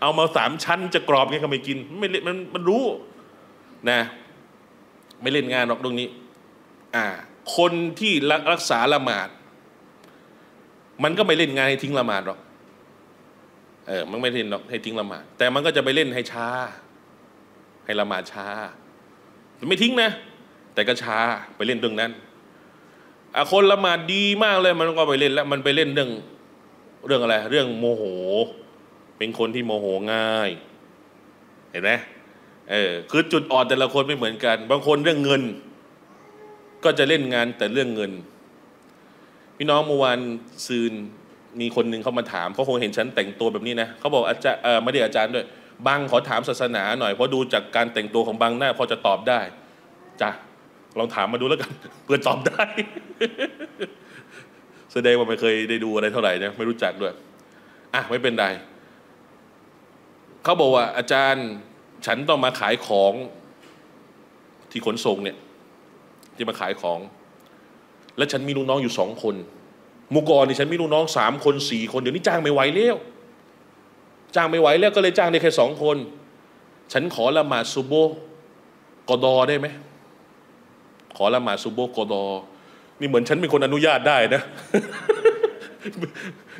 เอามาสามชั้นจะกรอบไงก็ไม่กินไม่เล่นมันมันรู้นะไม่เล่นงานหรอกตรงนี้อ่าคนที่รักษาละหมาดมันก็ไม่เล่นงานให้ทิ้งละหมาดหรอกเออมันไม่เล่นหรอกให้ทิ้งละหมาดแต่มันก็จะไปเล่นให้ช้าให้ละหมาดช้าไม่ทิ้งนะแต่ก็ช้าไปเล่นเรื่องนั้นคนละหมาดดีมากเลยมันก็ไปเล่นแล้วมันไปเล่นเรื่อง เรื่องอะไรเรื่องโมโหเป็นคนที่โมโหง่ายเห็นไหมเออคือจุดอ่อนแต่ละคนไม่เหมือนกันบางคนเรื่องเงินก็จะเล่นงานแต่เรื่องเงินพี่น้องเมื่อวานซืนมีคนหนึ่งเขามาถามเขาคงเห็นฉันแต่งตัวแบบนี้นะเขาบอกอาจารย์ไม่ได้อาจารย์ด้วยบางขอถามศาสนาหน่อยเพราะดูจากการแต่งตัวของบางหน้าพอจะตอบได้จ้ะลองถามมาดูแล้วกันเพื่อตอบได้ แสดงว่าไม่เคยได้ดูอะไรเท่าไหร่นะไม่รู้จักด้วยอ่ะไม่เป็นไรเขาบอกว่าอาจารย์ฉันต้องมาขายของที่ขนส่งเนี่ยที่มาขายของและฉันมีลูกน้องอยู่สองคนเมื่อก่อนนี่ฉันมีลูกน้องสามคนสี่คนเดี๋ยวนี้จ้างไม่ไหวแล้วจ้างไม่ไหวแล้วก็เลยจ้างได้แค่สองคนฉันขอละหมาดซุบโบกอดอได้ไหมขอละหมาดซุบโบกอดอนี่เหมือนฉันเป็นคนอนุญาตได้นะ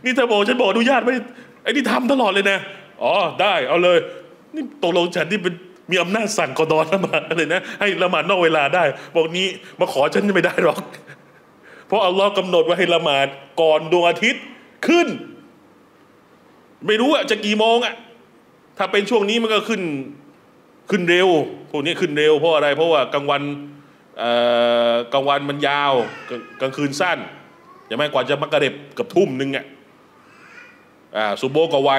นี่ถ้าบอกฉันบอกอนุญาตไม่ไอ้นี่ทำตลอดเลยนะอ๋อได้เอาเลยนี่ตกลงฉันนี่เป็นมีอำนาจสั่งกอดอละหมาดอะไรนะให้ละหมาดนอกเวลาได้บอกนี้มาขอฉันไม่ได้หรอกเพราะอัลลอฮ์กำหนดว่าให้ละหมาดก่อนดวงอาทิตย์ขึ้นไม่รู้อะจะกี่โมงอะถ้าเป็นช่วงนี้มันก็ขึ้นขึ้นเร็วพวกนี้ขึ้นเร็วเพราะอะไรเพราะว่ากลางวันกลางวันมันยาวกลางคืนสั้นอย่างไม่กว่าจะมักกะเร็บกับทุ่มนึงอะสุโบก็ไว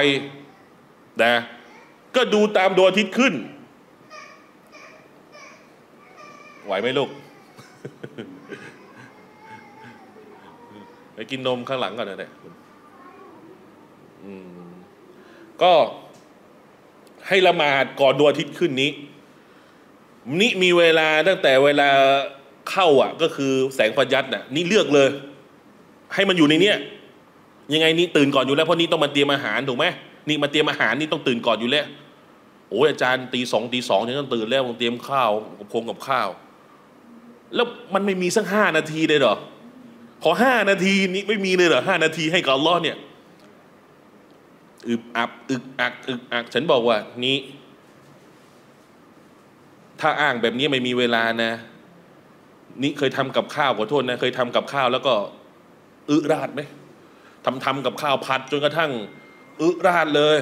นะก็ดูตามดวงอาทิตย์ขึ้นไหวไหมลูก ไปกินนมข้างหลังก่อนนะเนี่ยก็ให้ละหมาดก่อนดวงอาทิตย์ขึ้นนี้นี่มีเวลาตั้งแต่เวลาเข้าอ่ะก็คือแสงฟาญัดน่ะนี่เลือกเลยให้มันอยู่ในเนี้ยยังไงนี่ตื่นก่อนอยู่แล้วเพราะนี่ต้องมาเตรียมอาหารถูกไหมนี่มาเตรียมอาหารนี่ต้องตื่นก่อนอยู่แล้วโอ้ยอาจารย์ตีสองตีสองฉันต้องตื่นแล้วต้องเตรียมข้าวกับโครงกับข้าวแล้วมันไม่มีสักห้านาทีเลยเหรอขอห้านาทีนี้ไม่มีเลยเหรอห้านาทีให้กับอัลเลาะห์เนี่ยอึบอับอึกอักอึกอักฉันบอกว่านี้ถ้าอ้างแบบนี้ไม่มีเวลานะนี่เคยทำกับข้าวขอโทษนะเคยทำกับข้าวแล้วก็อึราดไหมทำทำกับข้าวผัดจนกระทั่งอึราดเลย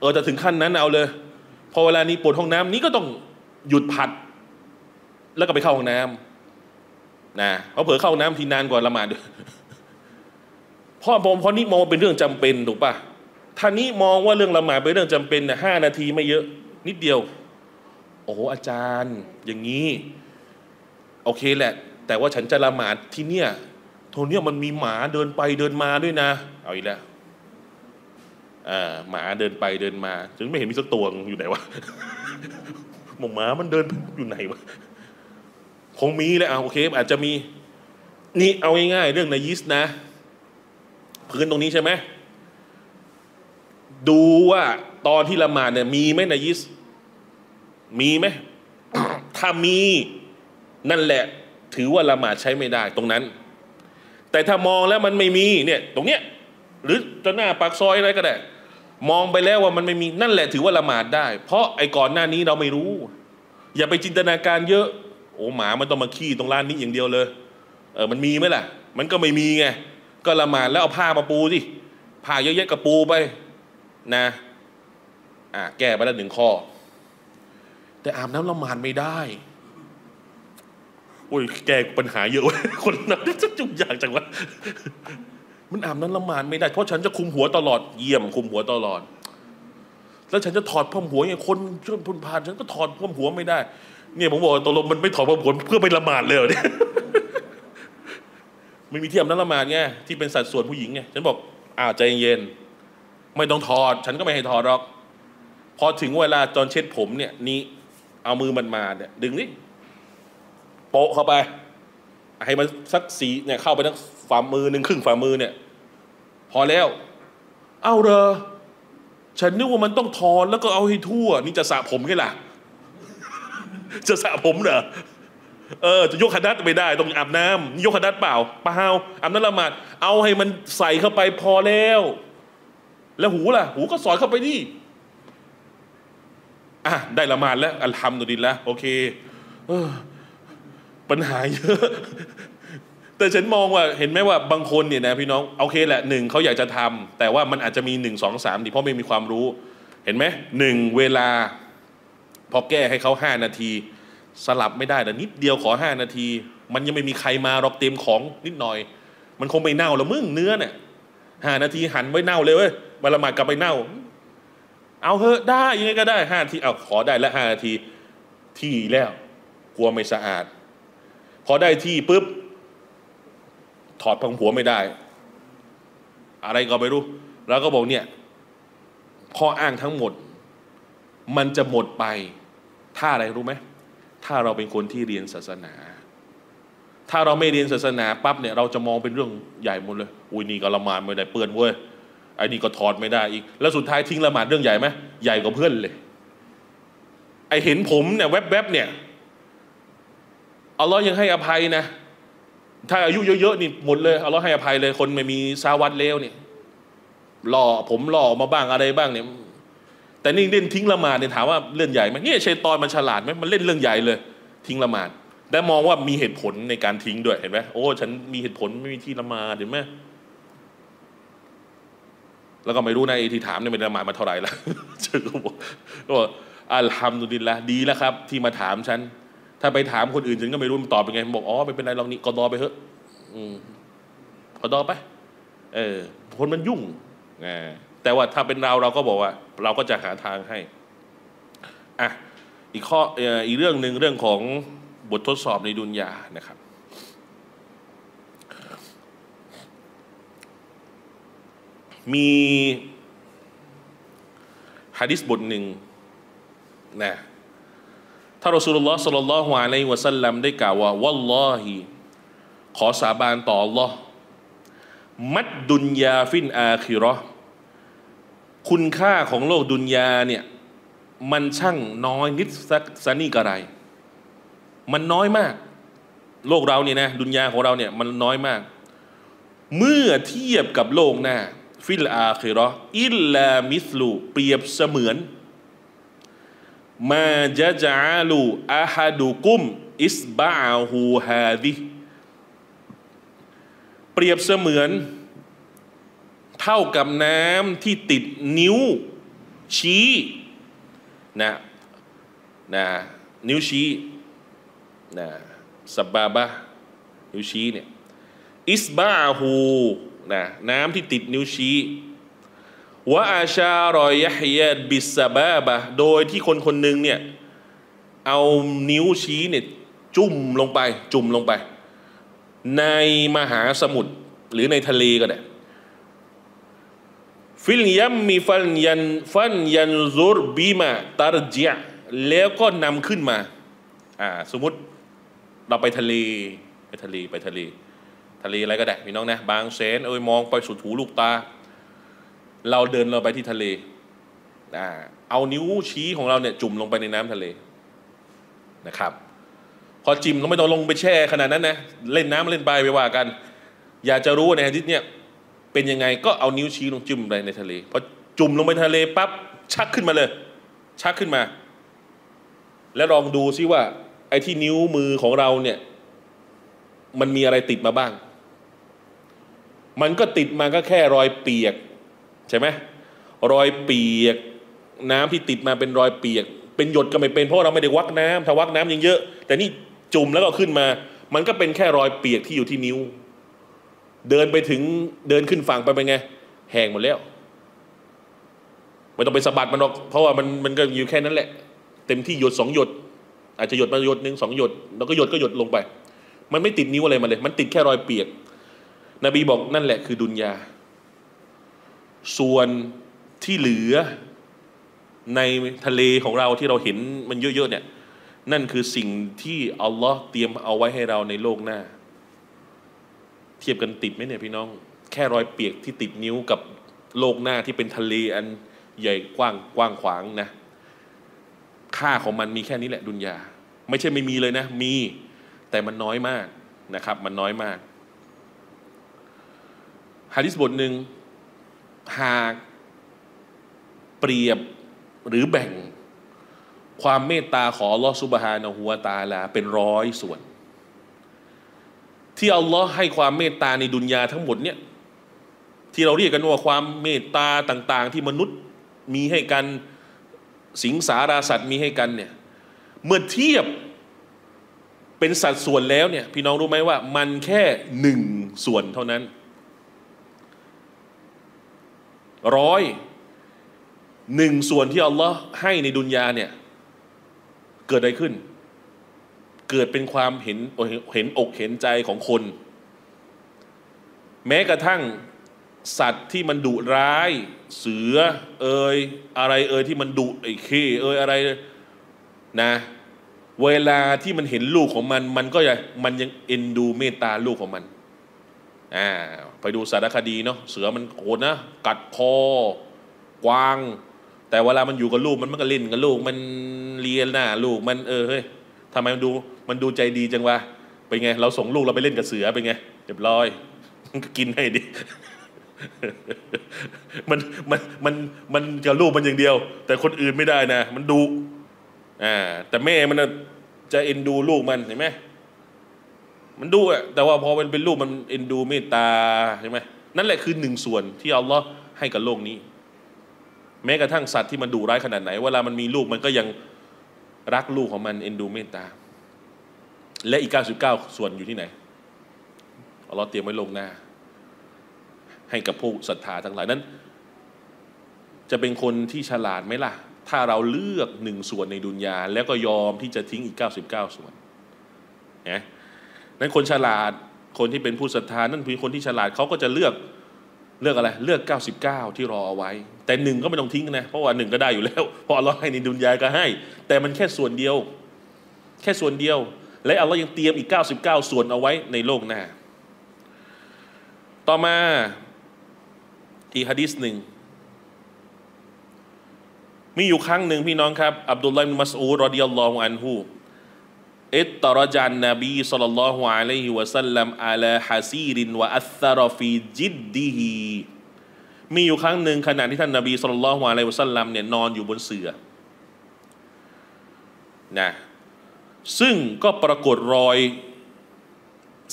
เออจะถึงขั้นนั้นเอาเลยพอเวลานี้ปวดห้องน้ำนี้ก็ต้องหยุดผัดแล้วก็ไปเข้าห้องน้ำนะเขาเผลอเข้าน้ำทีนานกว่าละหมาดพ่อผมเพราะนี่มองเป็นเรื่องจำเป็นถูกป่ะท่านี้มองว่าเรื่องละหมาดเป็นเรื่องจำเป็นนะห้านาทีไม่เยอะนิดเดียวโอ้โหอาจารย์อย่างนี้โอเคแหละแต่ว่าฉันจะละหมาดที่เนี่ยโทเนี่ยมันมีหมาเดินไปเดินมาด้วยนะเอาอีกแล้วอ่าหมาเดินไปเดินมาจนไม่เห็นมีสักตัวอยู่ไหนวะ หมูหมามันเดินอยู่ไหนวะคงมีแหละโอเคอาจจะมีนี่เอาง่ายๆเรื่องนายิสนะพื้นตรงนี้ใช่ไหมดูว่าตอนที่ละหมาดเนี่ยมีไหมนายิสมีไหม ถ้ามีนั่นแหละถือว่าละหมาดใช้ไม่ได้ตรงนั้นแต่ถ้ามองแล้วมันไม่มีเนี่ยตรงเนี้ยหรือจะหน้าปากซอยอะไรก็ได้มองไปแล้วว่ามันไม่มีนั่นแหละถือว่าละหมาดได้เพราะไอ้ก่อนหน้านี้เราไม่รู้อย่าไปจินตนาการเยอะโอ้หมามันต้องมาขี้ตรงร้านนี้อย่างเดียวเลยเออมันมีไหมล่ะมันก็ไม่มีไงก็ละหมาดแล้วเอาผ้ามาปูสิผ้าเยอะๆกระปูไปนะอ่ะแก้ไปแล้วหนึ่งข้อแต่อาบน้ำละหมาดไม่ได้โอ้ยแกปัญหาเยอะคนนั้นจะจุกอยากจังวะมันอาบน้ำละหมาดไม่ได้เพราะฉันจะคุมหัวตลอดเยี่ยมคุมหัวตลอดแล้วฉันจะถอดผ้าหัวไงคนชนพุ่นผ่านฉันก็ถอดผ้าหัวไม่ได้เนี่ยผมบอกตกลงมันไม่ถอดผ้าหัวเพื่อไปละหมาดเลยเนี่ยไม่มีที่อาบน้ำละหมาดไงที่เป็นสัดส่วนผู้หญิงไงฉันบอกอ้าวใจเย็นไม่ต้องถอดฉันก็ไม่ให้ถอดหรอกพอถึงเวลาตอนเช็ดผมเนี่ยนี่เอามือมันมาเนี่ยดึงนี่โปะเข้าไปให้มันสักสีเนี่ยเข้าไปทั้งฝ่ามือหนึ่งครึ่งฝ่ามือเนี่ยพอแล้วเอาเรอฉันนึกว่ามันต้องทอนแล้วก็เอาให้ทั่วนี่จะสระผมไงล่ะ จะสระผมเหรอเออจะยกขดัดไม่ได้ต้องอาบน้ำยกขดัดเปล่าเปล่าอาบน้ำละหมาดเอาให้มันใส่เข้าไปพอแล้วแล้วหูล่ะหูก็สอนเข้าไปดิอ่ะได้ละหมาดแล้วอัลฮัมดุลิลละโอเคปัญหาเยอะแต่ แต่ฉันมองว่าเห็นไหมว่าบางคนเนี่ยนะพี่น้องโอเคแหละหนึ่งเขาอยากจะทำแต่ว่ามันอาจจะมีหนึ่งสองสามที่เพราะไม่มีความรู้เห็นไหมหนึ่งเวลาพอแก้ให้เขาห้านาทีสลับไม่ได้แต่นิดเดียวขอห้านาทีมันยังไม่มีใครมาหรอกเตรียมของนิดหน่อยมันคงไม่เน่าแล้วมึงเนื้อเนี่ยห้านาทีหันไว้เน่าเลยเว้ยมาละหมาดกลับไปเน่าเอาเหอะได้ยังไงก็ได้ห้านาทีเอาขอได้ละห้านาทีที่แล้วกลัวไม่สะอาดพอได้ที่ปุ๊บถอดพังหัวไม่ได้อะไรก็ไม่รู้แล้วก็บอกเนี่ยข้ออ้างทั้งหมดมันจะหมดไปถ้าอะไรรู้ไหมถ้าเราเป็นคนที่เรียนศาสนาถ้าเราไม่เรียนศาสนาปั๊บเนี่ยเราจะมองเป็นเรื่องใหญ่หมดเลยอุ้ยนี่ก็ละหมาดไม่ได้เปื้อนเว้ยไอ้นี่ก็ถอดไม่ได้อีกแล้วสุดท้ายทิ้งละหมาดเรื่องใหญ่ไหมใหญ่กว่าเพื่อนเลยไอ้เห็นผมเนี่ยแวบๆเนี่ยอัลลอฮ์ยังให้อภัยนะถ้าอายุเยอะๆนี่หมดเลยอัลลอฮ์ให้อภัยเลยคนไม่มีซาวัดเลวเนี่ยหล่อผมหล่อมาบ้างอะไรบ้างเนี่ยแต่นี่เล่นทิ้งละหมาดเนี่ยถามว่าเรื่องใหญ่ไหมเนี่ยชัยฏอนมันฉลาดไหมมันเล่นเรื่องใหญ่เลยทิ้งละหมาดแต่มองว่ามีเหตุผลในการทิ้งด้วยเห็นไหมโอ้ฉันมีเหตุผลไม่มีที่ละหมาดเห็นไหมแล้วก็ไม่รู้นะไอ้ที่ถามเนี่ยเป็นละหมาดมาเท่าไหร่ละเจอเขาบอกอัลฮัมดุลิลละดีแล้วครับที่มาถามฉันถ้าไปถามคนอื่นฉันก็ไม่รู้มันตอบเป็นไงบอกอ๋อไม่เป็นไรลองนี่กอดอไปเถอะกอดอไปเออคนมันยุ่งแต่ว่าถ้าเป็นเราเราก็บอกว่าเราก็จะหาทางให้อ่ะอีกข้ออีกเรื่องหนึ่งเรื่องของบททดสอบในดุนยานะครับมีหะดีษบทหนึ่งนะท่านรอซูลุลลอฮ์ ศ็อลลัลลอฮุอะลัยฮิวะซัลลัมได้กล่าวว่าวัลลอฮิขอสาบานต่อ Allah มัดดุนยาฟินอาคิเราะห์คุณค่าของโลกดุนยาเนี่ยมันช่างน้อยนิดสักสนี่กระไรมันน้อยมากโลกเราเนี่ยนะดุนยาของเราเนี่ยมันน้อยมากเมื่อเทียบกับโลกหน้าฟิลอาคิเราะห์อิลลามิสลูเปรียบเสมือนมาจะจาลูอาฮาดุกุมอิสบาฮูฮาดิเปรียบเสมือนเท่ากับน้ำที่ติดนิ้วชี้นะนะนิ้วชี้นะสบาบะนิ้วชี้เนี่ยอิสบาฮูนะน้ำที่ติดนิ้วชี้วะอาชารอยะฮยาบิสบาบะโดยที่คนคนหนึ่งเนี่ยเอานิ้วชี้เนี่ยจุ่มลงไปจุ่มลงไปในมหาสมุทรหรือในทะเลก็ได้ฟิลยัมมีฟันยันฟันยันซูรบีมาตารจิอะแล้วก็นำขึ้นมาอ่าสมมติเราไปทะเลไปทะเลไปทะเลทะเลอะไรก็ได้พี่น้องนะบางแสนเอ้ยมองไปสุดหูลูกตาเราเดินเราไปที่ทะเลอ่าเอานิ้วชี้ของเราเนี่ยจุ่มลงไปในน้ำทะเลนะครับพอจิ่มเราไม่ต้องลงไปแช่ขนาดนั้นนะเล่นน้ำเล่นใบไปว่ากันอยากจะรู้ในหะดีษเนี่ยเป็นยังไงก็เอานิ้วชี้ลงจุ่มไปในทะเลพอจุ่มลงไปทะเลปั๊บชักขึ้นมาเลยชักขึ้นมาแล้วลองดูซิว่าไอ้ที่นิ้วมือของเราเนี่ยมันมีอะไรติดมาบ้างมันก็ติดมาก็แค่รอยเปียกใช่ไหมรอยเปียกน้ำที่ติดมาเป็นรอยเปียกเป็นหยดก็ไม่เป็นเพราะเราไม่ได้วักน้ำถ้าวักน้ำยังเยอะแต่นี่จุ่มแล้วก็ขึ้นมามันก็เป็นแค่รอยเปียกที่อยู่ที่นิ้วเดินไปถึงเดินขึ้นฝั่งไปเป็นไงแห้งหมดแล้วไม่ต้องไปสะบัดมันหรอกเพราะว่ามันมันก็อยู่แค่นั้นแหละเต็มที่หยดสองหยดอาจจะหยดมาหยดหนึ่งสองหยดแล้วก็หยดก็หยดลงไปมันไม่ติดนิ้วอะไรมาเลยมันติดแค่รอยเปียกนบีบอกนั่นแหละคือดุนยาส่วนที่เหลือในทะเลของเราที่เราเห็นมันเยอะๆเนี่ยนั่นคือสิ่งที่อัลลอฮ์เตรียมเอาไว้ให้เราในโลกหน้าเทียบกันติดไหมเนี่ยพี่น้องแค่รอยเปียกที่ติดนิ้วกับโลกหน้าที่เป็นทะเลอันใหญ่กว้างกว้างขวางนะค่าของมันมีแค่นี้แหละดุนยาไม่ใช่ไม่มีเลยนะมีแต่มันน้อยมากนะครับมันน้อยมากหะดีษบทหนึ่งหากเปรียบหรือแบ่งความเมตตาของอัลลอฮฺซุบฮานะฮูวะตะอาลาเป็นร้อยส่วนท ที่อัลลอฮ์ให้ความเมตตาในดุนยาทั้งหมดเนี่ยที่เราเรียกกันว่าความเมตตาต่างๆที่มนุษย์มีให้กันสิงสาราสัตว์มีให้กันเนี่ยเมื่อเทียบเป็นสัดส่วนแล้วเนี่ยพี่น้องรู้ไหมว่ามันแค่หนึ่งส่วนเท่านั้นร้อยหนึ่งส่วนที่อัลลอฮ์ให้ในดุนยาเนี่ยเกิดอะไรขึ้นเกิดเป็นความเห็นเห็นอกเห็นใจของคนแม้กระทั่งสัตว์ที่มันดุร้ายเสือเอ่ยอะไรเอ่ยที่มันดุไอ้ขี้เอ่ยอะไรนะเวลาที่มันเห็นลูกของมันมันก็จะมันยังเอ็นดูเมตตาลูกของมันอ่าไปดูสารคดีเนาะเสือมันโหดนะกัดคอกวางแต่เวลามันอยู่กับลูกมันมันก็เล่นกับลูกมันเลียหน้าลูกมันเออเฮ้ยทำไมมันดูมันดูใจดีจังวะเป็นไงเราส่งลูกเราไปเล่นกับเสือเป็นไงเรียบร้อยกินให้ดิมันมันมันมันกับลูกมันอย่างเดียวแต่คนอื่นไม่ได้นะมันดุอ่าแต่แม่มันจะเอ็นดูลูกมันเห็นไหมมันดุอ่ะแต่ว่าพอมันเป็นลูกมันเอ็นดูเมตตาใช่ไหมนั่นแหละคือหนึ่งส่วนที่อัลลอฮ์ให้กับโลกนี้แม้กระทั่งสัตว์ที่มันดุร้ายขนาดไหนเวลามันมีลูกมันก็ยังรักลูกของมันเอ็นดูเมตตาและอีกเก้าสิบเก้าส่วนอยู่ที่ไหนอัลลอฮ์เตรียมไว้ลงหน้าให้กับผู้ศรัทธาทั้งหลายนั้นจะเป็นคนที่ฉลาดไหมล่ะถ้าเราเลือกหนึ่งส่วนในดุนยาแล้วก็ยอมที่จะทิ้งอีกเก้าสิบเก้าส่วนนะนั้นคนฉลาดคนที่เป็นผู้ศรัทธานั่นคือคนที่ฉลาดเขาก็จะเลือกเลือกอะไรเลือกเก้าสิบเก้าที่รอเอาไว้แต่หนึ่งก็ไม่ต้องทิ้งนะเพราะว่าหนึ่งก็ได้อยู่แล้วเพราะอัลลอฮ์ให้ในดุนยาก็ให้แต่มันแค่ส่วนเดียวแค่ส่วนเดียวและอัลลอฮ์ยังเตรียมอีกเก้าสิบเก้าส่วนเอาไว้ในโลกหน้าต่อมาอีกหะดีษหนึ่งมีอยู่ครั้งหนึ่งพี่น้องครับอับดุลลอฮ์บินมัสอูดรอฎิยัลลอฮุอันฮุอิตตะรอญะนบีศ็อลลัลลอฮุอะลัยฮิวะซัลลัมอะลาฮะซีรินวะอัษรฟีจิดดิฮิมีอยู่ครั้งหนึ่งขณะที่ท่านนบีศ็อลลัลลอฮุอะลัยฮิวะซัลลัมเนี่ยนอนอยู่บนเสื่อนะซึ่งก็ปรากฏรอย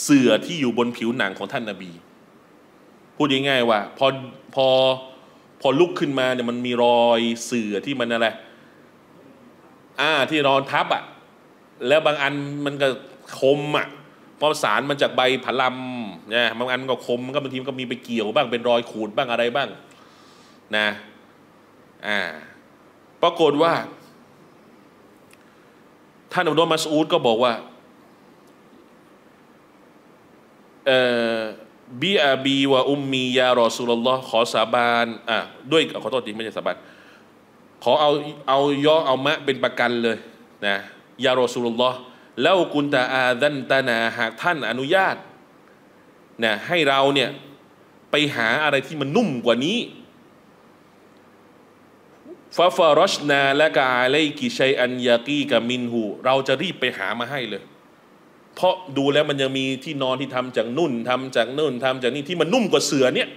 เสื่อที่อยู่บนผิวหนังของท่านนบีพูดง่ายๆว่าพอพอพอลุกขึ้นมาเนี่ยมันมีรอยเสื่อที่มันอะไรอ่าที่นอนทับอ่ะแล้วบางอันมันก็คมอ่ะเพราะสารมันจากใบผลัมเนี่ยบางอันมันก็คมมันก็บางทีมันก็มีไปเกี่ยวบ้างเป็นรอยขูดบ้างอะไรบ้างนะอ่าปรากฏว่าท่านอับดุลมัสอูดก็บอกว่าเอ่อบีอาบีวะอุมมียารอซูลุลลอฮ์ขอสาบานอ่ะด้วยขอโทษทีไม่ใช่สาบานขอเอาเอาย่อเอามะเป็นประกันเลยนะยารอซูลุลลอฮ์แล้วกุนตาอาดันตานาหากท่านอนุญาตนะให้เราเนี่ยไปหาอะไรที่มันนุ่มกว่านี้ฟาฟารชนาและกาไลกิชัยอันยากีกามินหูเราจะรีบไปหามาให้เลยเพราะดูแล้วมันยังมีที่นอนที่ทำจากนุ่นทำจากนุ่นทำจากนี่ที่มันนุ่มกว่าเสือเนี่ย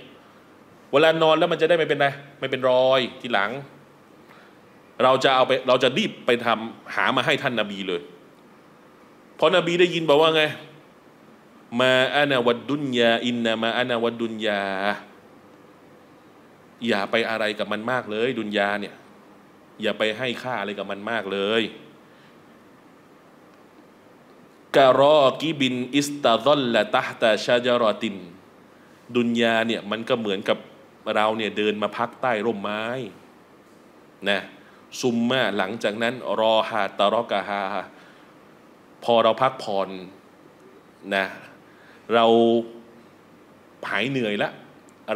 เวลานอนแล้วมันจะได้ไม่เป็นไรไม่เป็นรอยทีหลังเราจะเอาไปเราจะรีบไปทำหามาให้ท่านนบีเลยพอนบีได้ยินบอกว่าไงมาอานาวัดดุนยาอินนามาอานาวัดดุนยาอย่าไปอะไรกับมันมากเลยดุนยาเนี่ยอย่าไปให้ค่าอะไรกับมันมากเลยกะรอกิบินอิสตาดอลละตะตาชาจารอตินดุนยาเนี่ยมันก็เหมือนกับเราเนี่ยเดินมาพักใต้ร่มไม้นะซุมมาหลังจากนั้นรอฮาตารอกะฮาพอเราพักผ่อนนะเราหายเหนื่อยละ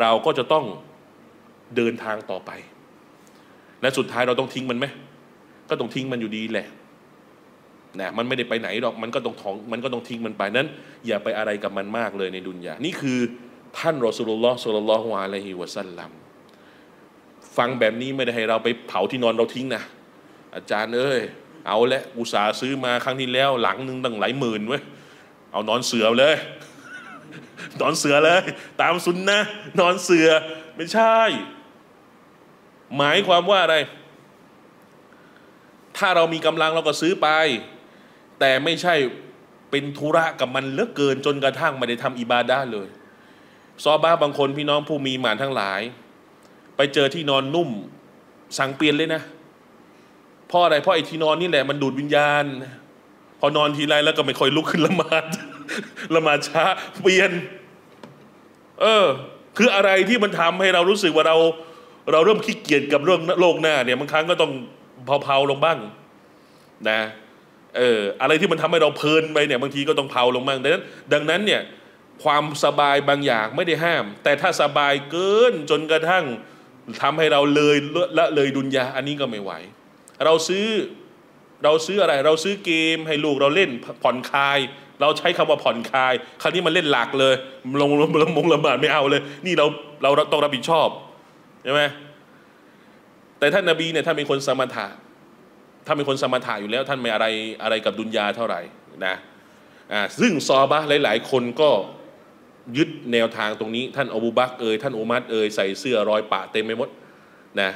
เราก็จะต้องเดินทางต่อไปและสุดท้ายเราต้องทิ้งมันไหมก็ต้องทิ้งมันอยู่ดีแหละนะมันไม่ได้ไปไหนหรอกมันก็ต้องท้องมันก็ต้องทิ้งมันไปนั้นอย่าไปอะไรกับมันมากเลยในดุนยานี่คือท่านรอซูลุลลอฮ์ศ็อลลัลลอฮุอะลัยฮิวะซัลลัมฟังแบบนี้ไม่ได้ให้เราไปเผาที่นอนเราทิ้งนะอาจารย์เอ้ยเอาละอุตส่าห์ซื้อมาครั้งที่แล้วหลังหนึ่งตั้งหลายหมื่นเว้ยเอานอนเสือเลยนอนเสือเลยตามซุนนะนอนเสือไม่ใช่หมายความว่าอะไรถ้าเรามีกำลังเราก็ซื้อไปแต่ไม่ใช่ เป็นธุระกับมันเหลือเกินจนกระทั่งไม่ได้ทำอิบาดะห์เลยซอฮาบะห์บางคนพี่น้องผู้มีหมานทั้งหลายไปเจอที่นอนนุ่มสั่งเปลี่ยนเลยนะเพราะอะไรเพราะไอ้ที่นอนนี่แหละมันดูดวิญญาณพอนอนทีไรแล้วก็ไม่ค่อยลุกขึ้นละหมาดละหมาดช้าเปลี่ยนเออคืออะไรที่มันทำให้เรารู้สึกว่าเราเราเริ่มขี้เกียจกับเรื่องโลกหน้าเนี่ยบางครั้งก็ต้องเผาๆลงบ้างนะเอออะไรที่มันทำให้เราเพลินไปเนี่ยบางทีก็ต้องเผาลงบ้างดังนั้นดังนั้นเนี่ยความสบายบางอย่างไม่ได้ห้ามแต่ถ้าสบายเกินจนกระทั่งทำให้เราเลยละเลยดุนยาอันนี้ก็ไม่ไหวเราซื้อเราซื้ออะไรเราซื้อเกมให้ลูกเราเล่นผ่อนคลายเราใช้คำว่าผ่อนคลายคราวนี้มันเล่นหลักเลยลงละมงละหมาดไม่เอาเลยนี่เราเราต้องรับผิดชอบใช่ไหมแต่ท่านนบีเนี่ยท่านเป็นคนสมถะท่านเป็นคนสมถะอยู่แล้วท่านไม่อะไรอะไรกับดุนยาเท่าไหร่นะอ่าซึ่งซอฮาบะห์หลายๆคนก็ยึดแนวทางตรงนี้ท่านอบูบักรเอ่ยท่านอุมัรเอ่ยใส่เสื้อรอยปะเต็มไปหมดนะ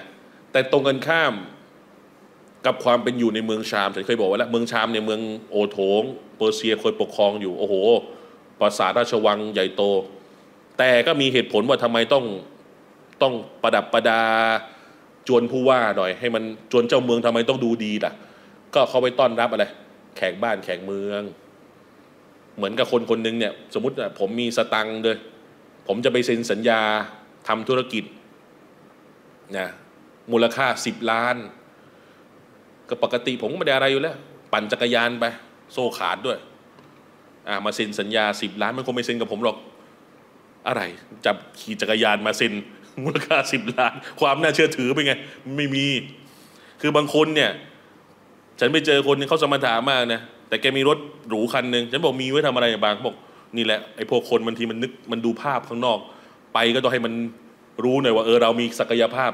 แต่ตรงกันข้ามกับความเป็นอยู่ในเมืองชามฉันเคยบอกไว้แล้วเมืองชามเนี่ยเมืองโอโถงเปอร์เซียเคยปกครองอยู่โอ้โหปราสาทราชวังใหญ่โตแต่ก็มีเหตุผลว่าทำไมต้องต้องประดับประดาจวนผู้ว่าหน่อยให้มันจวนเจ้าเมืองทำไมต้องดูดีล่ะก็เขาไปต้อนรับอะไรแขกบ้านแขกเมืองเหมือนกับคนคนหนึ่งเนี่ยสมมติผมมีสตังค์เลยผมจะไปเซ็นสัญญาทำธุรกิจนะมูลค่าสิบล้านก็ปกติผมไม่ได้อะไรอยู่แล้วปั่นจักรยานไปโซ่ขาดด้วยอ่ามาเซ็นสัญญาสิบล้านมันคงไม่เซ็นกับผมหรอกอะไรจับขี่จักรยานมาเซ็นมูลค่าสิบล้านความน่าเชื่อถือเป็นไงไม่มีคือบางคนเนี่ยฉันไปเจอคนเขาสมถะมากนะแต่แกมีรถหรูคันหนึ่งฉันบอกมีไว้ทำอะไรบางบอกนี่แหละไอ้พวกคนบางทีมันนึกมันดูภาพข้างนอกไปก็ต้องให้มันรู้หน่อยว่าเออเรามีศักยภาพ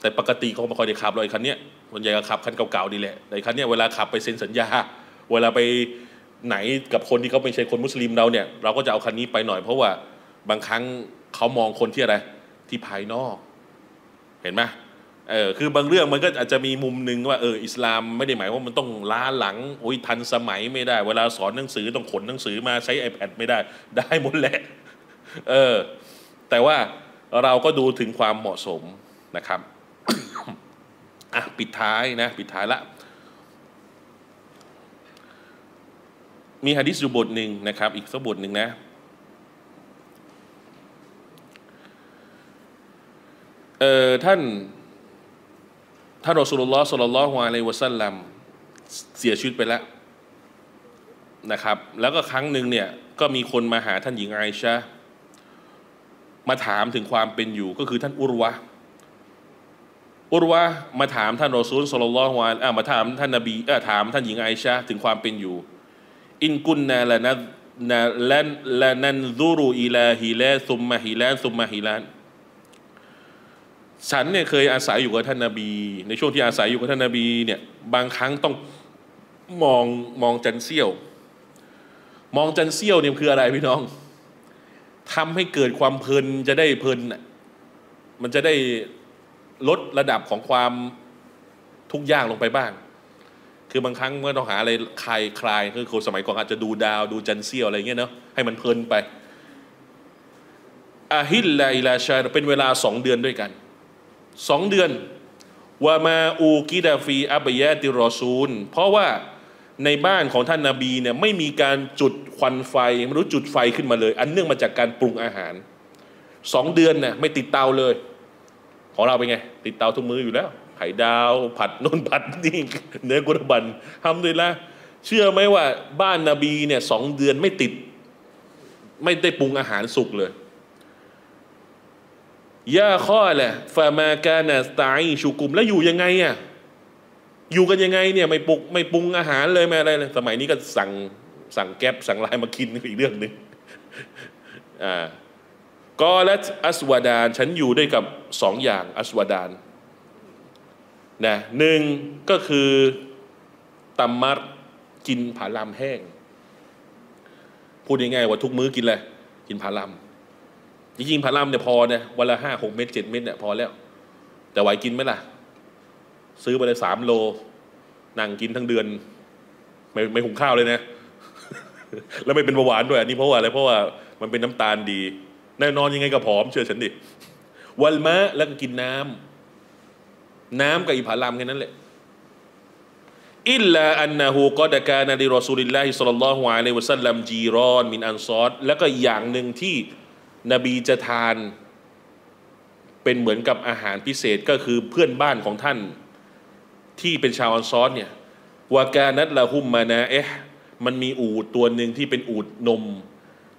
แต่ปกติเขาไม่ค่อยได้ขับเลยคันนี้ส่วนใหญ่ก็ขับคันเก่าๆนี่แหละแต่คันนี้เวลาขับไปเซ็นสัญญาเวลาไปไหนกับคนที่เขาไม่ใช่คนมุสลิมเราเนี่ยเราก็จะเอาคันนี้ไปหน่อยเพราะว่าบางครั้งเขามองคนที่อะไรที่ภายนอกเห็นไหมเออคือบางเรื่องมันก็อาจจะมีมุมหนึ่งว่าเอออิสลามไม่ได้หมายว่ามันต้องล้าหลังโอ้ยทันสมัยไม่ได้เวลาสอนหนังสือต้องขนหนังสือมาใช้ ไอแพด ไม่ได้ได้หมดแหละเออแต่ว่าเราก็ดูถึงความเหมาะสมนะครับ อ่ะปิดท้ายนะปิดท้ายละมีหะดีษอยู่บทหนึ่งนะครับอีกสักบทหนึ่งนะเออท่านท่านรอซูลุลลอฮ์ ศ็อลลัลลอฮุอะลัยฮิวะซัลลัมเสียชีวิตไปแล้วนะครับแล้วก็ครั้งหนึ่งเนี่ยก็มีคนมาหาท่านหญิงไอชะห์มาถามถึงความเป็นอยู่ก็คือท่านอุรวะห์อุรวะห์มาถามท่านรอซูล ศ็อลลัลลอฮุอะลัยฮิวะซัลลัมมาถามท่านนบีเอ่อถามท่านหญิงไอชะห์ถึงความเป็นอยู่อินกุนนาละนะละละนันซุรุอิลาฮิลาซุมมะฮิลาซุมมะฮิลานฉันเนี่ยเคยอาศัยอยู่กับท่านนบีในช่วงที่อาศัยอยู่กับท่านนบีเนี่ยบางครั้งต้องมองมองจันเสี้ยวมองจันเสี้ยวเนี่ยคืออะไรพี่น้องทำให้เกิดความเพลินจะได้เพลินน่ะมันจะได้ลดระดับของความทุกข์ยากลงไปบ้างคือบางครั้งเมื่อต้องหาอะไรคลายคลายคือคนสมัยก่อนอาจจะดูดาวดูจันเสี้ยวอะไรเงี้ยเนาะให้มันเพลินไปอาฮิลลาอิลาชาเป็นเวลาสองเดือนด้วยกันสองเดือนวามาอูกิดาฟีอับยะติรอซูลเพราะว่าในบ้านของท่านนาบีเนี่ยไม่มีการจุดควันไฟไม่รู้จุดไฟขึ้นมาเลยอันเนื่องมาจากการปรุงอาหารสองเดือนเนี่ยไม่ติดเตาเลยของเราเป็นไงติดเตาทุกมื้ออยู่แล้วไข่ดาวผัดนุ่นผัดนี่เนื้อกุรบันทำเลยละเชื่อไหมว่าบ้านนาบีเนี่ยสองเดือนไม่ติดไม่ได้ปรุงอาหารสุกเลยยาข้อแหละฟามาแกนสไตล์ชูกุมแล้วอยู่ยังไงอ่ะอยู่กันยังไงเนี่ยไม่ปลุกไม่ปรุงอาหารเลยไม่อะไรเลยสมัยนี้ก็สั่งสั่งแก๊ปสั่งไลน์มากินอีกเรื่องหนึ่งอ่าก็และอัสวาดานฉันอยู่ด้วยกับสองอย่างอัสวาดานนะหนึ่งก็คือตัมมัดกินผาลามแห้งพูดง่ายๆว่าทุกมื้อกินอะไรกินผาลามจริงๆผาลัมเนี่ยพอเนี่ยวันละห้าหกเม็ดเจ็ดเม็ดเนี่ยพอแล้วแต่ไหวกินไหมล่ะซื้อไปเลยสามโลนั่งกินทั้งเดือนไม่ไม่หุงข้าวเลยนะ แล้วไม่เป็นเบาหวานด้วยอันนี้เพราะว่าอะไรเพราะว่ามันเป็นน้ำตาลดีแน่นอนยังไงก็ผอมเชื่อฉันดิวันมะแล้วก็กินน้ำน้ำกับอิผาลัมแค่นั้นแหละอิลลาอันนะฮูกอดะกานะลิรอซูลิลลาฮิศ็อลลัลลอฮุอะลัยฮิวะซัลลัมจีรอนมินอันซอรแล้วก็อย่างหนึ่งที่นบีจะทานเป็นเหมือนกับอาหารพิเศษก็คือเพื่อนบ้านของท่านที่เป็นชาวอันซอรเนี่ยวากานัตละหุมมานะเอ๊ะมันมีอูดตัวหนึ่งที่เป็นอูดนม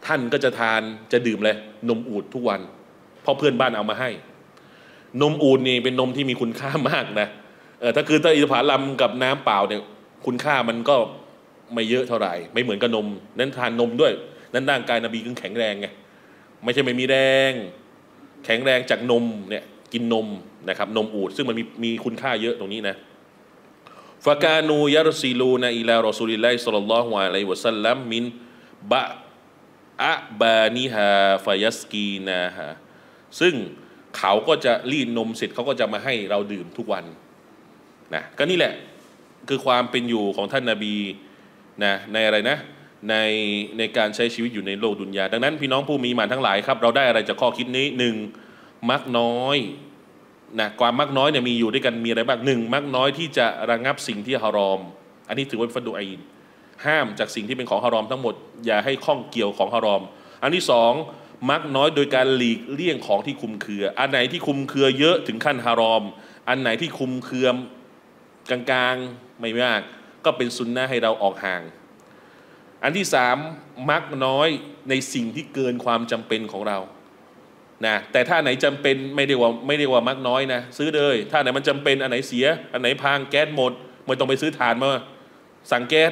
ท่านก็จะทานจะดื่มเลยนมอูดทุกวันเพราะเพื่อนบ้านเอามาให้นมอูดนี่เป็นนมที่มีคุณค่ามากนะเออถ้าคือถ้าอิผาลัมกับน้ำเปล่าเนี่ยคุณค่ามันก็ไม่เยอะเท่าไหร่ไม่เหมือนกับนมนั้นทานนมด้วยนั้นร่างกายนบีก็แข็งแรงไงไม่ใช่ไม่มีแรงแข็งแรงจากนมเนี่ยกินนมนะครับนมอูดซึ่งมันมีมีคุณค่าเยอะตรงนี้นะฟากานูยารซีลูนาอิลารอซูลิลลาฮิศ็อลลัลลอฮุอะลัยฮิวะซัลลัมมินบะอะบานิฮาฟยัสกีนาฮาซึ่งเขาก็จะรีดนมเสร็จเขาก็จะมาให้เราดื่มทุกวันนะก็นี่แหละคือความเป็นอยู่ของท่านนบีนะในอะไรนะในในการใช้ชีวิตอยู่ในโลกดุนยาดังนั้นพี่น้องผู้มีอีหม่านทั้งหลายครับเราได้อะไรจากข้อคิดนี้หนึ่งมักน้อยนะความมักน้อยเนี่ยมีอยู่ด้วยกันมีอะไรบ้างหนึ่งมักน้อยที่จะระงับสิ่งที่ฮารอมอันนี้ถือว่าเป็นฟัดดูอีนห้ามจากสิ่งที่เป็นของฮารอมทั้งหมดอย่าให้ข้องเกี่ยวของฮารอมอันที่สองมักน้อยโดยการหลีกเลี่ยงของที่คุมเครืออันไหนที่คุมเครือเยอะถึงขั้นฮารอมอันไหนที่คุมเครือกลางๆไม่มากก็เป็นซุนนะห์ให้เราออกห่างอันที่สามมักน้อยในสิ่งที่เกินความจำเป็นของเรานะแต่ถ้าไหนจำเป็นไม่ได้ว่าไม่ได้ว่ามักน้อยนะซื้อเลยถ้าไหนมันจำเป็นอันไหนเสียอันไหนพังแก๊สหมดไม่ต้องไปซื้อถ่านมาสั่งแก๊ส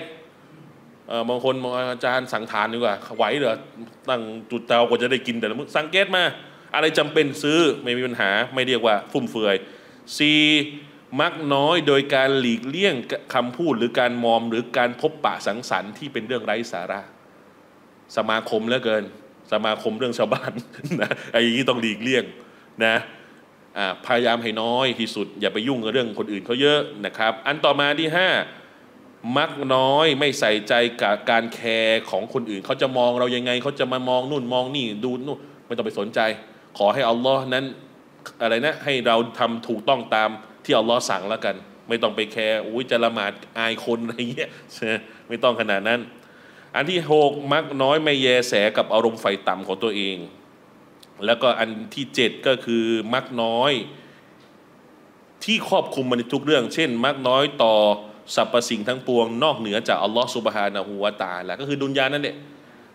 เอ่อบางคนอาจารย์สั่งถ่านดีกว่าไหวเหรอตั้งจุดเตากว่าจะได้กินแต่ละมื้อสั่งแก๊สมาอะไรจำเป็นซื้อไม่มีปัญหาไม่เรียกว่าฟุ่มเฟือยสี่มักน้อยโดยการหลีกเลี่ยงคำพูดหรือการมอมหรือการพบปะสังสรรค์ที่เป็นเรื่องไร้สาระสมาคมเหลือเกินสมาคมเรื่องชาวบ้านนะไอ้อย่างนี้ต้องหลีกเลี่ยงนะพยายามให้น้อยที่สุดอย่าไปยุ่งกับเรื่องคนอื่นเขาเยอะนะครับอันต่อมาที่ห้ามักน้อยไม่ใส่ใจกับการแคร์ของคนอื่นเขาจะมองเรายังไงเขาจะมามองนู่นมองนี่ดูนู่นไม่ต้องไปสนใจขอให้อัลลอฮ์นั้นอะไรนะให้เราทำถูกต้องตามที่อัลลอฮ์สั่งแล้วกันไม่ต้องไปแคร์อุ้ยจะละหมาดอายคนอะไรเงี้ยไม่ต้องขนาดนั้นอันที่หกมักน้อยไม่แยแสกับอารมณ์ไฟต่ำของตัวเองแล้วก็อันที่เจ็ดก็คือมักน้อยที่ครอบคลุมมันในทุกเรื่องเช่นมักน้อยต่อสรรพสิ่งทั้งปวงนอกเหนือจากอัลลอฮ์ซุบฮานะฮูวะตะอาลาก็คือดุนยานั่นแหละ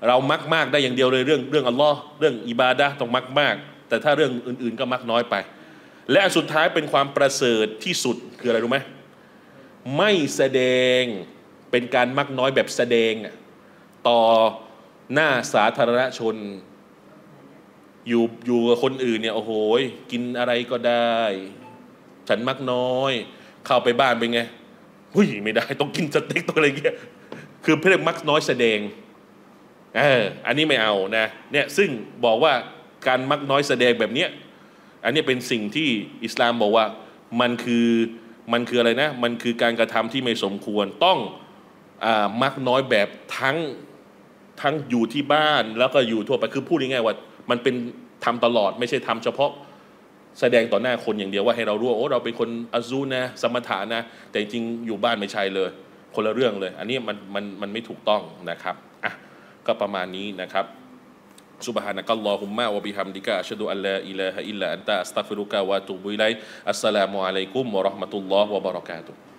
เรามักมากได้อย่างเดียวเลยเรื่องเรื่องอัลลอฮ์เรื่องอิบาดะห์ต้องมักมากแต่ถ้าเรื่องอื่นๆก็มักน้อยไปและสุดท้ายเป็นความประเสริฐที่สุดคืออะไรรู้ไหมไม่แสดงเป็นการมักน้อยแบบแสดงต่อหน้าสาธารณชนอยู่อยู่กับคนอื่นเนี่ยโอ้โหกินอะไรก็ได้ฉันมักน้อยเข้าไปบ้านเป็นไงหุ้ยไม่ได้ต้องกินสเต็กต้องอะไรเงี้ยคือเพื่อมักน้อยแสดงเอออันนี้ไม่เอานะเนี่ยซึ่งบอกว่าการมักน้อยแสดงแบบเนี้ยอันนี้เป็นสิ่งที่อิสลามบอกว่ามันคือมันคืออะไรนะมันคือการกระทำที่ไม่สมควรต้องอ่ามักน้อยแบบทั้งทั้งอยู่ที่บ้านแล้วก็อยู่ทั่วไปคือพูดง่ายๆว่ามันเป็นทำตลอดไม่ใช่ทำเฉพาะแสดงต่อหน้าคนอย่างเดียวว่าให้เรารู้โอ้เราเป็นคนอัซูนะสมถะนะแต่จริงอยู่บ้านไม่ใช่เลยคนละเรื่องเลยอันนี้มันมันมันไม่ถูกต้องนะครับอ่ะก็ประมาณนี้นะครับسبحانك اللهم وبحمدك أشهد أن لا إله إلا أنت أستغفرك وأتوب إليك السلام عليكم ورحمة الله وبركاته